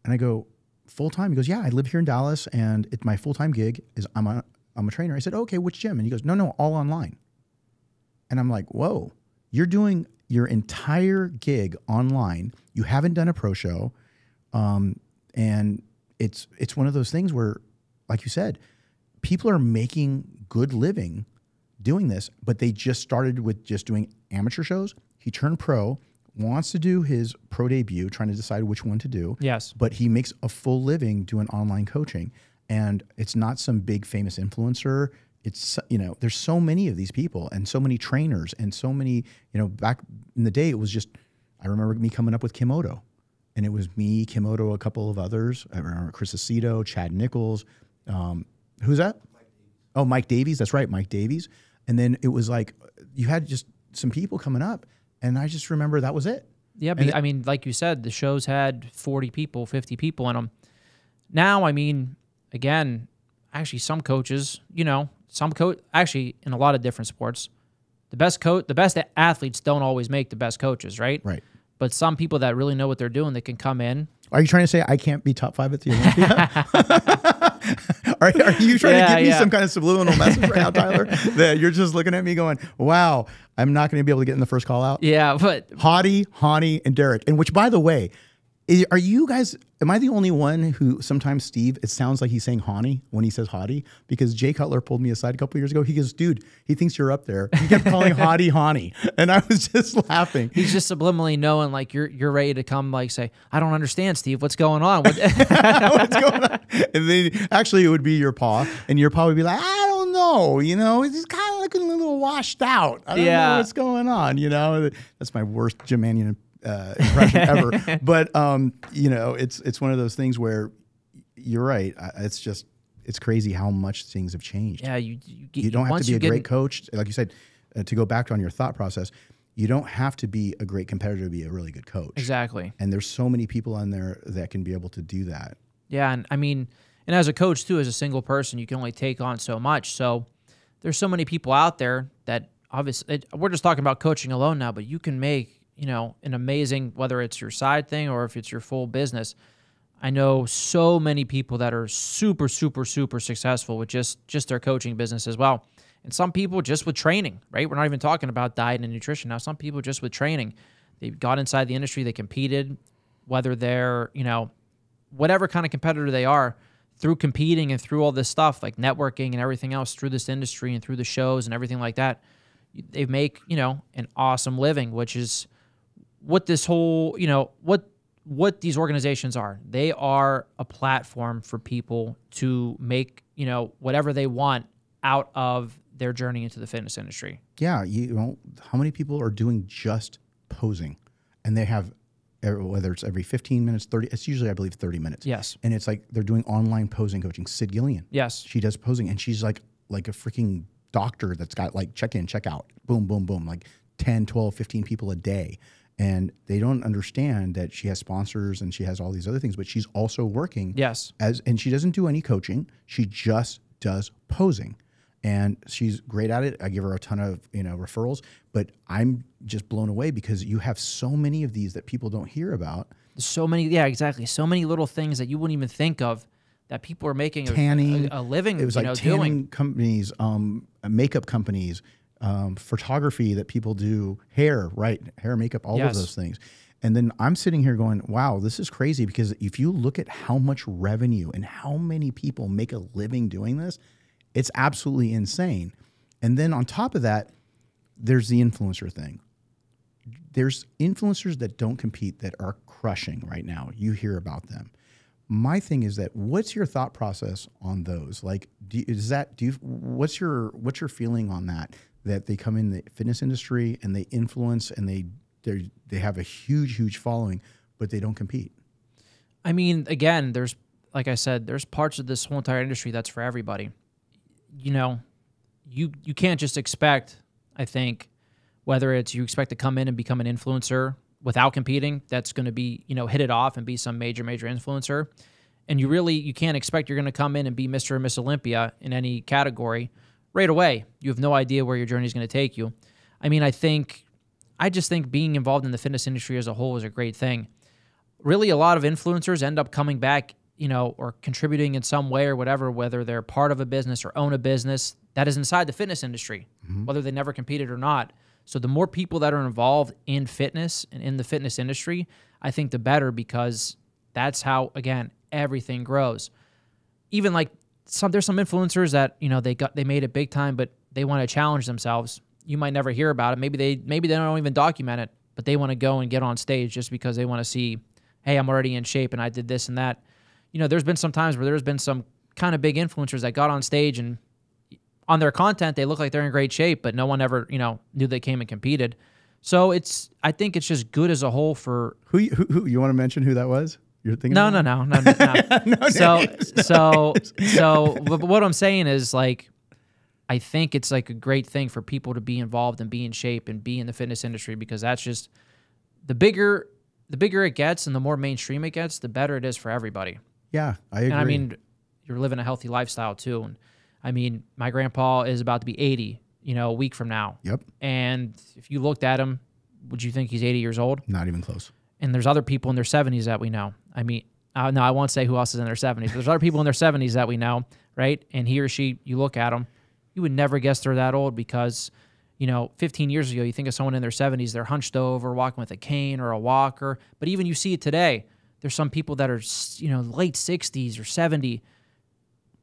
And I go, full-time? He goes, yeah, I live here in Dallas, and it's my full-time gig is I'm a, I'm a trainer. I said, okay, which gym? And he goes, no, no, all online. And I'm like, whoa. You're doing your entire gig online. You haven't done a pro show. Um, and it's it's one of those things where, like you said, people are making good living doing this, but they just started with just doing amateur shows. He turned pro, wants to do his pro debut, trying to decide which one to do. Yes. But he makes a full living doing online coaching. And it's not some big famous influencer. It's, you know, there's so many of these people and so many trainers and so many, you know, back in the day, it was just, I remember me coming up with Kimoto and it was me, Kimoto, a couple of others. I remember Chris Aceto, Chad Nichols. Um, who's that? Mike oh, Mike Davies. That's right. Mike Davies. And then it was like, you had just some people coming up and I just remember that was it. Yeah. But I mean, like you said, the shows had forty people, fifty people in them. Now, I mean, again, actually some coaches, you know, some coach actually in a lot of different sports, the best coach, the best athletes don't always make the best coaches, right? Right. But some people that really know what they're doing, they can come in. Are you trying to say I can't be top five at the Olympia? are, are you trying yeah, to give yeah. me some kind of subliminal message right now, Tyler? That you're just looking at me going, wow, I'm not going to be able to get in the first call out? Yeah, but... Hadi, Hany, and Derek. And which, by the way, is, are you guys... Am I the only one who sometimes, Steve, it sounds like he's saying Hany when he says Hadi? Because Jay Cutler pulled me aside a couple of years ago. He goes, dude, he thinks you're up there. He kept calling Hadi Hany. And I was just laughing. He's just subliminally knowing, like, you're you're ready to come, like, say, I don't understand, Steve. What's going on? What what's going on? And then actually, it would be your paw. And your paw would be like, I don't know. You know, he's kind of looking a little washed out. I don't yeah. know what's going on. You know, that's my worst Jim Mannion Uh, impression ever, but um, you know, it's it's one of those things where you're right. It's just it's crazy how much things have changed. Yeah, you you, you don't have to be a great coach, like you said. Uh, to go back on your thought process, you don't have to be a great competitor to be a really good coach. Exactly. And there's so many people on there that can be able to do that. Yeah, and I mean, and as a coach too, as a single person, you can only take on so much. So there's so many people out there that obviously it, we're just talking about coaching alone now, but you can make, you know, an amazing, whether it's your side thing or if it's your full business. I know so many people that are super, super, super successful with just, just their coaching business as well. And some people just with training, right? We're not even talking about diet and nutrition now. Some people just with training, they got inside the industry, they competed, whether they're, you know, whatever kind of competitor they are, through competing and through all this stuff, like networking and everything else, through this industry and through the shows and everything like that, they make, you know, an awesome living, which is what this whole, you know, what what these organizations are. They are a platform for people to make, you know, whatever they want out of their journey into the fitness industry. Yeah, you know, how many people are doing just posing? And they have, whether it's every fifteen minutes, thirty, it's usually, I believe, thirty minutes. Yes. And it's like they're doing online posing coaching. Sid Gillian. Yes. She does posing, and she's like like a freaking doctor that's got like check-in, check-out, boom, boom, boom, like ten, twelve, fifteen people a day. And they don't understand that she has sponsors and she has all these other things, but she's also working. Yes. As, and she doesn't do any coaching. She just does posing. And she's great at it. I give her a ton of, you know, referrals. But I'm just blown away because you have so many of these that people don't hear about. So many. Yeah, exactly. So many little things that you wouldn't even think of that people are making tanning, a, a living, it was like, you know, tanning doing. Companies, um, makeup companies, Um, photography that people do, hair, right? Hair, makeup, all yes. of those things. And then I'm sitting here going, wow, this is crazy, because if you look at how much revenue and how many people make a living doing this, it's absolutely insane. And then on top of that, there's the influencer thing. There's influencers that don't compete that are crushing right now. You hear about them. My thing is that what's your thought process on those? Like, do, is that, do you, what's your, what's your feeling on that? That they come in the fitness industry and they influence and they they they have a huge, huge following, but they don't compete. I mean, again, there's, like I said, there's parts of this whole entire industry that's for everybody. You know, you you can't just expect, I think, whether it's you expect to come in and become an influencer without competing, that's going to be, you know, hit it off and be some major, major influencer. And you really, you can't expect you're going to come in and be Mister or Miss Olympia in any category right away. You have no idea where your journey is going to take you. I mean, I think, I just think being involved in the fitness industry as a whole is a great thing. Really, a lot of influencers end up coming back, you know, or contributing in some way or whatever, whether they're part of a business or own a business that is inside the fitness industry, mm-hmm. whether they never competed or not. So the more people that are involved in fitness and in the fitness industry, I think the better, because that's how, again, everything grows. Even like, Some, there's some influencers that, you know, they got they made it big time, but they want to challenge themselves. You might never hear about it. Maybe they maybe they don't even document it, but they want to go and get on stage just because they want to see, hey, I'm already in shape and I did this and that. You know, there's been some times where there's been some kind of big influencers that got on stage and on their content they look like they're in great shape, but no one ever, you know, knew they came and competed. So it's I think it's just good as a whole for who you, who, who you want to mention who that was? You're thinking no, no, no, no, no, no. no so, names, no so, names. so, what I'm saying is, like, I think it's like a great thing for people to be involved and be in shape and be in the fitness industry, because that's just the bigger, the bigger it gets and the more mainstream it gets, the better it is for everybody. Yeah, I agree. And I mean, you're living a healthy lifestyle too. And I mean, my grandpa is about to be eighty, you know, a week from now. Yep. And if you looked at him, would you think he's eighty years old? Not even close. And there's other people in their seventies that we know. I mean, uh, no, I won't say who else is in their seventies. But there's other people in their seventies that we know, right? And he or she, you look at them, you would never guess they're that old because, you know, fifteen years ago, you think of someone in their seventies, they're hunched over, walking with a cane or a walker. But even you see it today, there's some people that are, you know, late sixties or seventy,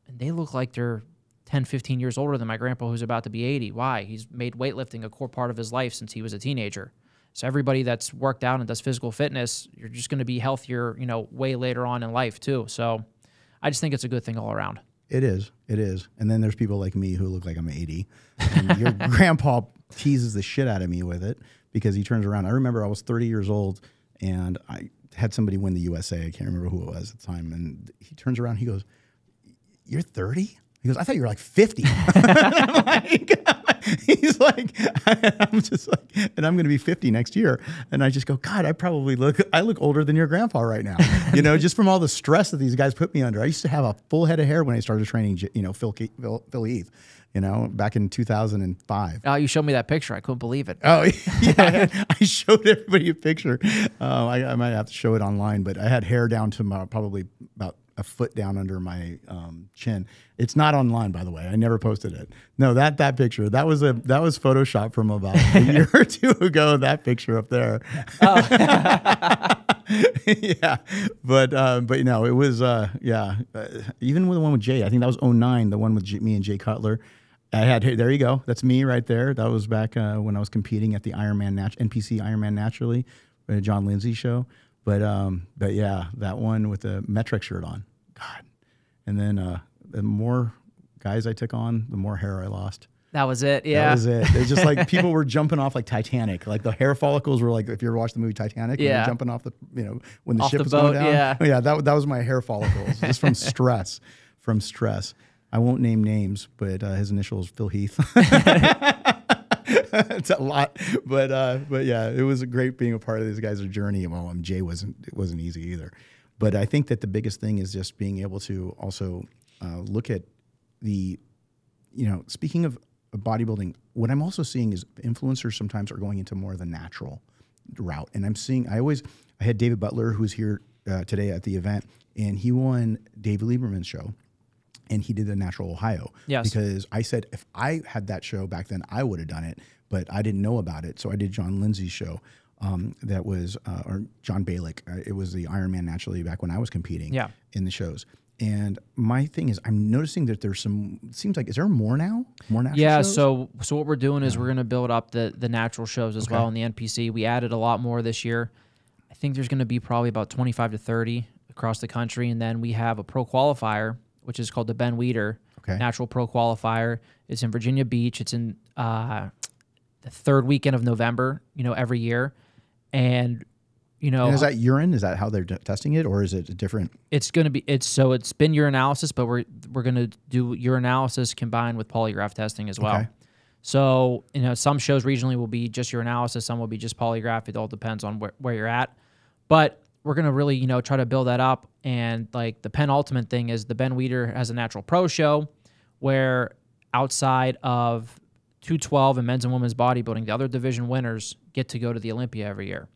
and they look like they're ten, fifteen years older than my grandpa who's about to be eighty. Why? He's made weightlifting a core part of his life since he was a teenager. So everybody that's worked out and does physical fitness, you're just going to be healthier, you know, way later on in life too. So I just think it's a good thing all around. It is. It is. And then there's people like me who look like I'm eighty. And your grandpa teases the shit out of me with it because he turns around. I remember I was thirty years old and I had somebody win the U S A. I can't remember who it was at the time. And he turns around. He goes, "You're thirty?" He goes, "I thought you were like fifty." Like, he's like, I'm just like, and I'm going to be fifty next year. And I just go, God, I probably look, I look older than your grandpa right now. You know, just from all the stress that these guys put me under. I used to have a full head of hair when I started training, you know, Phil, Phil, Phil Heath, you know, back in two thousand five. Oh, you showed me that picture. I couldn't believe it. Oh, yeah. I showed everybody a picture. Uh, I, I might have to show it online, but I had hair down to my, probably about a foot down under my um, chin. It's not online, by the way. I never posted it. No, that that picture that was a that was Photoshop from about a year or two ago. That picture up there. Oh. Yeah, but uh, but you know it was uh, yeah. Uh, even with the one with Jay, I think that was oh nine. The one with G me and Jay Cutler. I had hey, there you go. That's me right there. That was back uh, when I was competing at the Ironman Nat N P C Ironman Naturally, uh, John Lindsay show. But um, but yeah, that one with the metric shirt on. God. And then uh, the more guys I took on, the more hair I lost. That was it, yeah. That was it. It's just like people were jumping off like Titanic. Like the hair follicles were like, if you ever watched the movie Titanic, yeah, jumping off the, you know, when the off ship the was boat, going down. Yeah, oh, yeah that, that was my hair follicles, just from stress, from stress. I won't name names, but uh, his initials, Phil Heath. It's a lot, but uh, but yeah, it was great being a part of these guys' journey. Well, Jay wasn't it wasn't easy either, but I think that the biggest thing is just being able to also uh, look at the, you know, speaking of bodybuilding, what I'm also seeing is influencers sometimes are going into more of the natural route, and I'm seeing I always I had David Butler who was here uh, today at the event, and he won David Lieberman's show. And he did the Natural Ohio. Yes. Because I said, if I had that show back then, I would have done it, but I didn't know about it. So I did John Lindsay's show um, that was, uh, or John Balick. Uh, it was the Ironman Naturally back when I was competing yeah. in the shows. And my thing is, I'm noticing that there's some, it seems like, is there more now? More natural Yeah, shows? so so what we're doing is yeah. we're going to build up the, the natural shows as okay. well in the N P C. We added a lot more this year. I think there's going to be probably about twenty-five to thirty across the country. And then we have a pro qualifier, which is called the Ben Weider okay. Natural Pro Qualifier. It's in Virginia Beach. It's in uh, the third weekend of November, you know, every year. And, you know. And is that urine? Is that how they're testing it? Or is it different? It's going to be, it's so it's been urinalysis, but we're, we're going to do urinalysis combined with polygraph testing as well. Okay. So, you know, some shows regionally will be just urinalysis. Some will be just polygraph. It all depends on where, where you're at. But we're going to really, you know, try to build that up. And like the penultimate thing is the Ben Weider has a natural pro show where outside of two twelve and men's and women's bodybuilding, the other division winners get to go to the Olympia every year.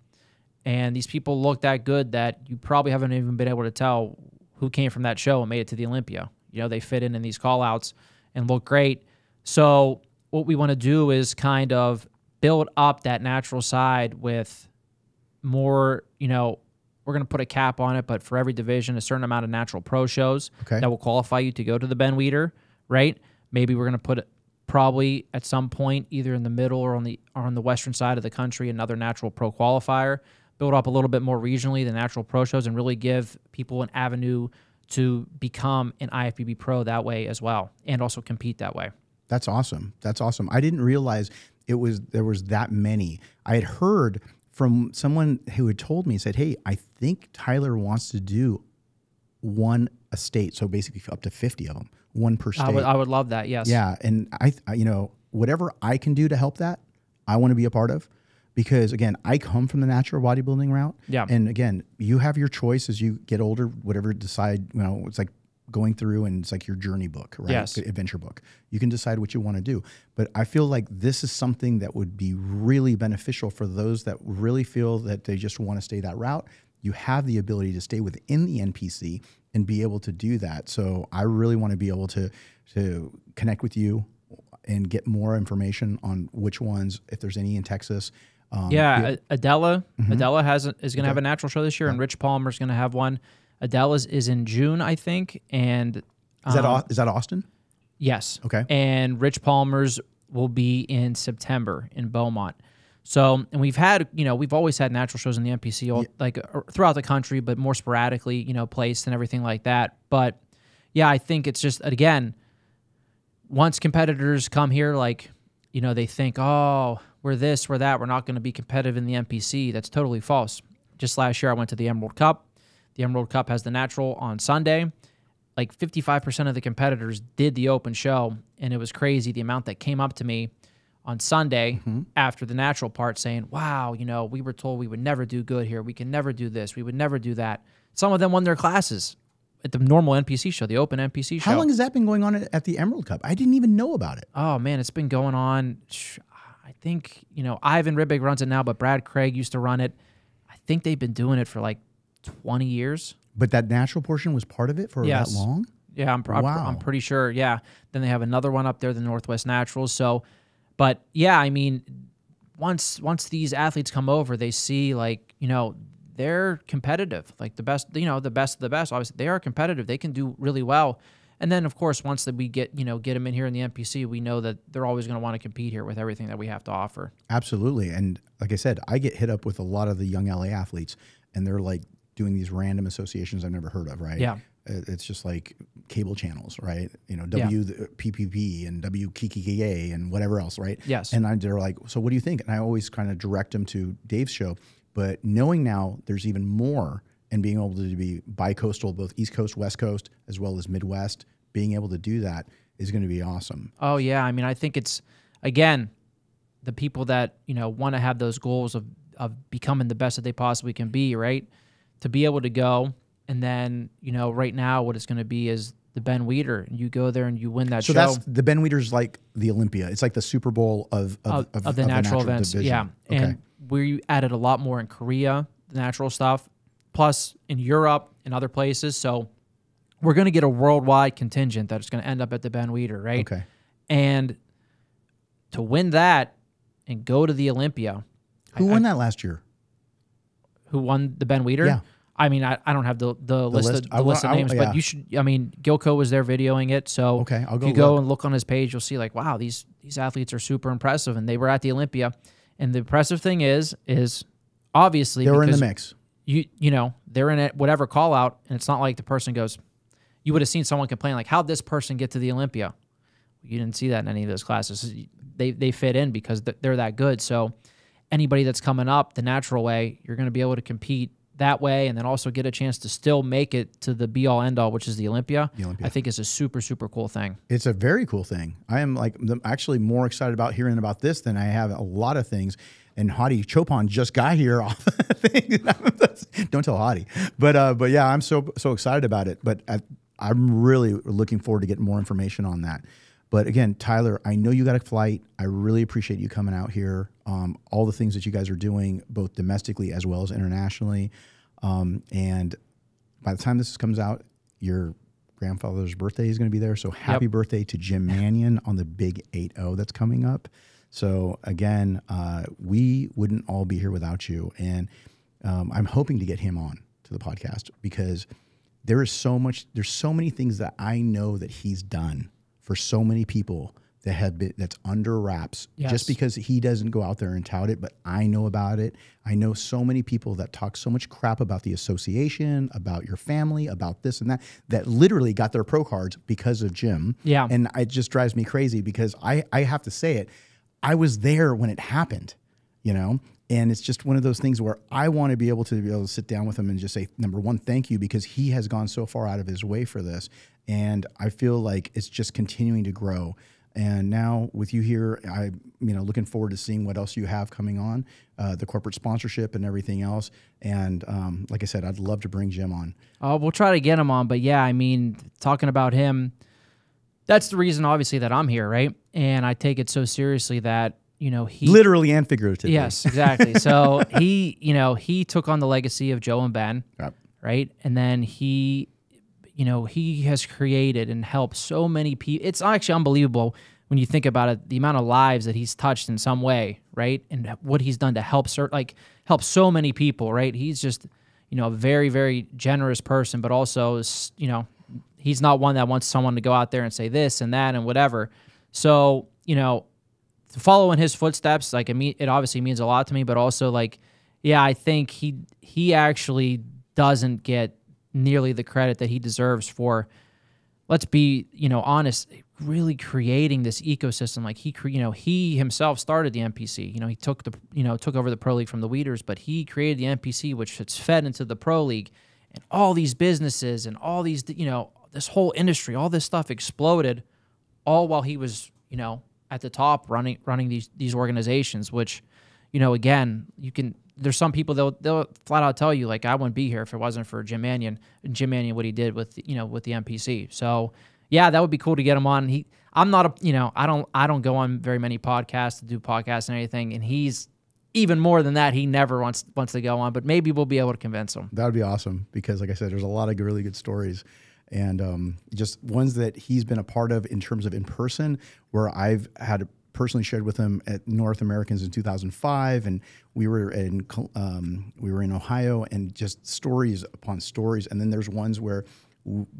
And these people look that good that you probably haven't even been able to tell who came from that show and made it to the Olympia. You know, they fit in in these call outs and look great. So what we want to do is kind of build up that natural side with more, you know, we're going to put a cap on it, but for every division, a certain amount of natural pro shows okay. that will qualify you to go to the Ben Weider, right? Maybe we're going to put it probably at some point, either in the middle or on the or on the western side of the country, another natural pro qualifier, build up a little bit more regionally, the natural pro shows, and really give people an avenue to become an I F B B pro that way as well, and also compete that way. That's awesome. That's awesome. I didn't realize it was there was that many. I had heard from someone who had told me, said, hey, I think Tyler wants to do one a state, so basically up to fifty of them, one per state. I would, I would love that, yes. Yeah, and I, I, you know, whatever I can do to help that, I want to be a part of, because again, I come from the natural bodybuilding route. Yeah. And again, you have your choice as you get older, whatever decide, you know, it's like going through, and it's like your journey book, right? Yes. Adventure book. You can decide what you want to do. But I feel like this is something that would be really beneficial for those that really feel that they just want to stay that route. You have the ability to stay within the N P C and be able to do that. So I really want to be able to, to connect with you and get more information on which ones, if there's any in Texas. Um, yeah, Adela. Mm-hmm. Adela has a, is going to okay. have a natural show this year, yeah. and Rich Palmer's going to have one. Adela's is in June, I think. And um, is that is that Austin? Yes. Okay. And Rich Palmer's will be in September in Beaumont. So, and we've had, you know, we've always had natural shows in the N P C, all, yeah. like uh, throughout the country, but more sporadically, you know, placed and everything like that. But yeah, I think it's just, again, once competitors come here, like, you know, they think, oh, we're this, we're that, we're not going to be competitive in the N P C. That's totally false. Just last year, I went to the Emerald Cup. The Emerald Cup has the natural on Sunday. Like fifty-five percent of the competitors did the open show, and it was crazy the amount that came up to me on Sunday mm-hmm. after the natural part saying, wow, you know, we were told we would never do good here. We can never do this. We would never do that. Some of them won their classes at the normal N P C show, the open N P C show. How long has that been going on at the Emerald Cup? I didn't even know about it. Oh, man, it's been going on... I think, you know, Ivan Ribig runs it now, but Brad Craig used to run it. I think they've been doing it for like twenty years. But that natural portion was part of it for yes. that long? Yeah, I'm, pr wow. I'm pretty sure, yeah. Then they have another one up there, the Northwest Naturals. So, but yeah, I mean, once once these athletes come over, they see like, you know, they're competitive. Like the best, you know, the best of the best, obviously, they are competitive. They can do really well. And then, of course, once that we get, you know, get them in here in the N P C, we know that they're always going to want to compete here with everything that we have to offer. Absolutely. And like I said, I get hit up with a lot of the young L A athletes, and they're like doing these random associations I've never heard of, right? Yeah. It's just like cable channels, right? You know, W P P P yeah. and W K K K A and whatever else, right? Yes. And I, they're like, so what do you think? And I always kind of direct them to Dave's show. But knowing now there's even more, and being able to be bi-coastal, both East Coast, West Coast, as well as Midwest, being able to do that is going to be awesome. Oh, yeah. I mean, I think it's, again, the people that, you know, want to have those goals of, of becoming the best that they possibly can be, right? To be able to go, and then, you know, right now what it's going to be is the Ben Weider, and you go there and you win that so show. So that's, the Ben Weider's like the Olympia. It's like the Super Bowl of, of, of, of, of the, natural the natural events. Division. Yeah. Okay. And we added a lot more in Korea, the natural stuff, plus in Europe and other places. So we're going to get a worldwide contingent that is going to end up at the Ben Weider, right? Okay. And to win that and go to the Olympia. Who I, won I, that last year? Who won the Ben Weider? Yeah. I mean, I, I don't have the, the, the list, list of, the I, list of I, names, I, yeah. but you should, I mean, Gilco was there videoing it. So okay, I'll go if you go look. and look on his page, you'll see like, wow, these, these athletes are super impressive. And they were at the Olympia. And the impressive thing is, is obviously they were in the mix. You, you know, they're in it, whatever call out. And it's not like the person goes, you would have seen someone complain, like, how'd this person get to the Olympia? You didn't see that in any of those classes. They, they fit in because they're that good. So anybody that's coming up the natural way, you're going to be able to compete that way and then also get a chance to still make it to the be-all, end-all, which is the Olympia. The Olympia. I think is a super, super cool thing. It's a very cool thing. I am, like, actually more excited about hearing about this than I have a lot of things. And Hadi Choopan just got here off the thing. Don't tell Hadi. But, uh, but yeah, I'm so, so excited about it. But at, I'm really looking forward to getting more information on that. But again, Tyler, I know you got a flight. I really appreciate you coming out here. Um, all the things that you guys are doing, both domestically as well as internationally. Um, and by the time this comes out, your grandfather's birthday is going to be there. So happy yep. birthday to Jim Mannion on the big eight oh that's coming up. So again, uh, we wouldn't all be here without you. And um, I'm hoping to get him on to the podcast because there is so much, there's so many things that I know that he's done for so many people that have been, that's under wraps yes. just because he doesn't go out there and tout it, but I know about it. I know so many people that talk so much crap about the association, about your family, about this and that, that literally got their pro cards because of Jim. Yeah. And it just drives me crazy because I, I have to say it. I was there when it happened, you know, and it's just one of those things where I want to be able to be able to sit down with him and just say, number one, thank you, because he has gone so far out of his way for this. And I feel like it's just continuing to grow. And now with you here, I, you know, looking forward to seeing what else you have coming on, uh, the corporate sponsorship and everything else. And um, like I said, I'd love to bring Jim on. Uh, we'll try to get him on. But yeah, I mean, talking about him, that's the reason, obviously, that I'm here, right? And I take it so seriously that, you know, he... Literally and figuratively. Yes, exactly. So he, you know, he took on the legacy of Joe and Ben, yep. right? And then he... You know, he has created and helped so many people. It's actually unbelievable when you think about it, the amount of lives that he's touched in some way, right? And what he's done to help, like, help so many people, right? He's just, you know, a very, very generous person, but also, you know, he's not one that wants someone to go out there and say this and that and whatever. So, you know, to follow in his footsteps, like, it, mean, it obviously means a lot to me, but also, like, yeah, I think he he actually doesn't get nearly the credit that he deserves for, let's be, you know, honest, really creating this ecosystem. Like, he, you know, he himself started the N P C. You know, he took the, you know, took over the Pro League from the Weiders, but he created the N P C, which it's fed into the Pro League, and all these businesses and all these, you know, this whole industry, all this stuff exploded, all while he was, you know, at the top running running these these organizations. Which, you know, again, you can. There's some people they'll they'll flat out tell you, like, I wouldn't be here if it wasn't for Jim Mannion and Jim Mannion what he did with, you know, with the N P C. So yeah, that would be cool to get him on. He I'm not a you know I don't I don't go on very many podcasts to do podcasts and anything, and he's even more than that. He never wants wants to go on, but maybe we'll be able to convince him. That would be awesome because, like I said, there's a lot of really good stories. And um, just ones that he's been a part of in terms of in person, where I've had a personally shared with him at North Americans in two thousand five, and we were in um, we were in Ohio, and just stories upon stories. And then there's ones where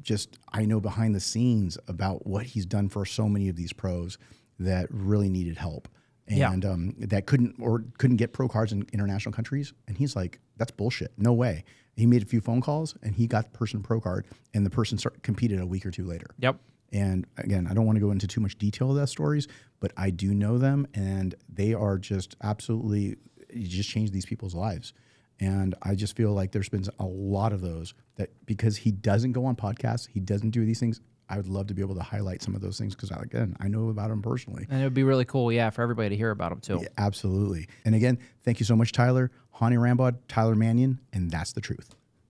just I know behind the scenes about what he's done for so many of these pros that really needed help, and yeah. um, that couldn't or couldn't get pro cards in international countries. And he's like, "That's bullshit. No way." He made a few phone calls, and he got the person a pro card, and the person start, competed a week or two later. Yep. And again, I don't want to go into too much detail of those stories, but I do know them, and they are just absolutely, you just change these people's lives. And I just feel like there's been a lot of those that because he doesn't go on podcasts, he doesn't do these things, I would love to be able to highlight some of those things because, again, I know about him personally. And it would be really cool, yeah, for everybody to hear about him too. Yeah, absolutely. And again, thank you so much, Tyler, Hany Rambod, Tyler Mannion, and that's the truth.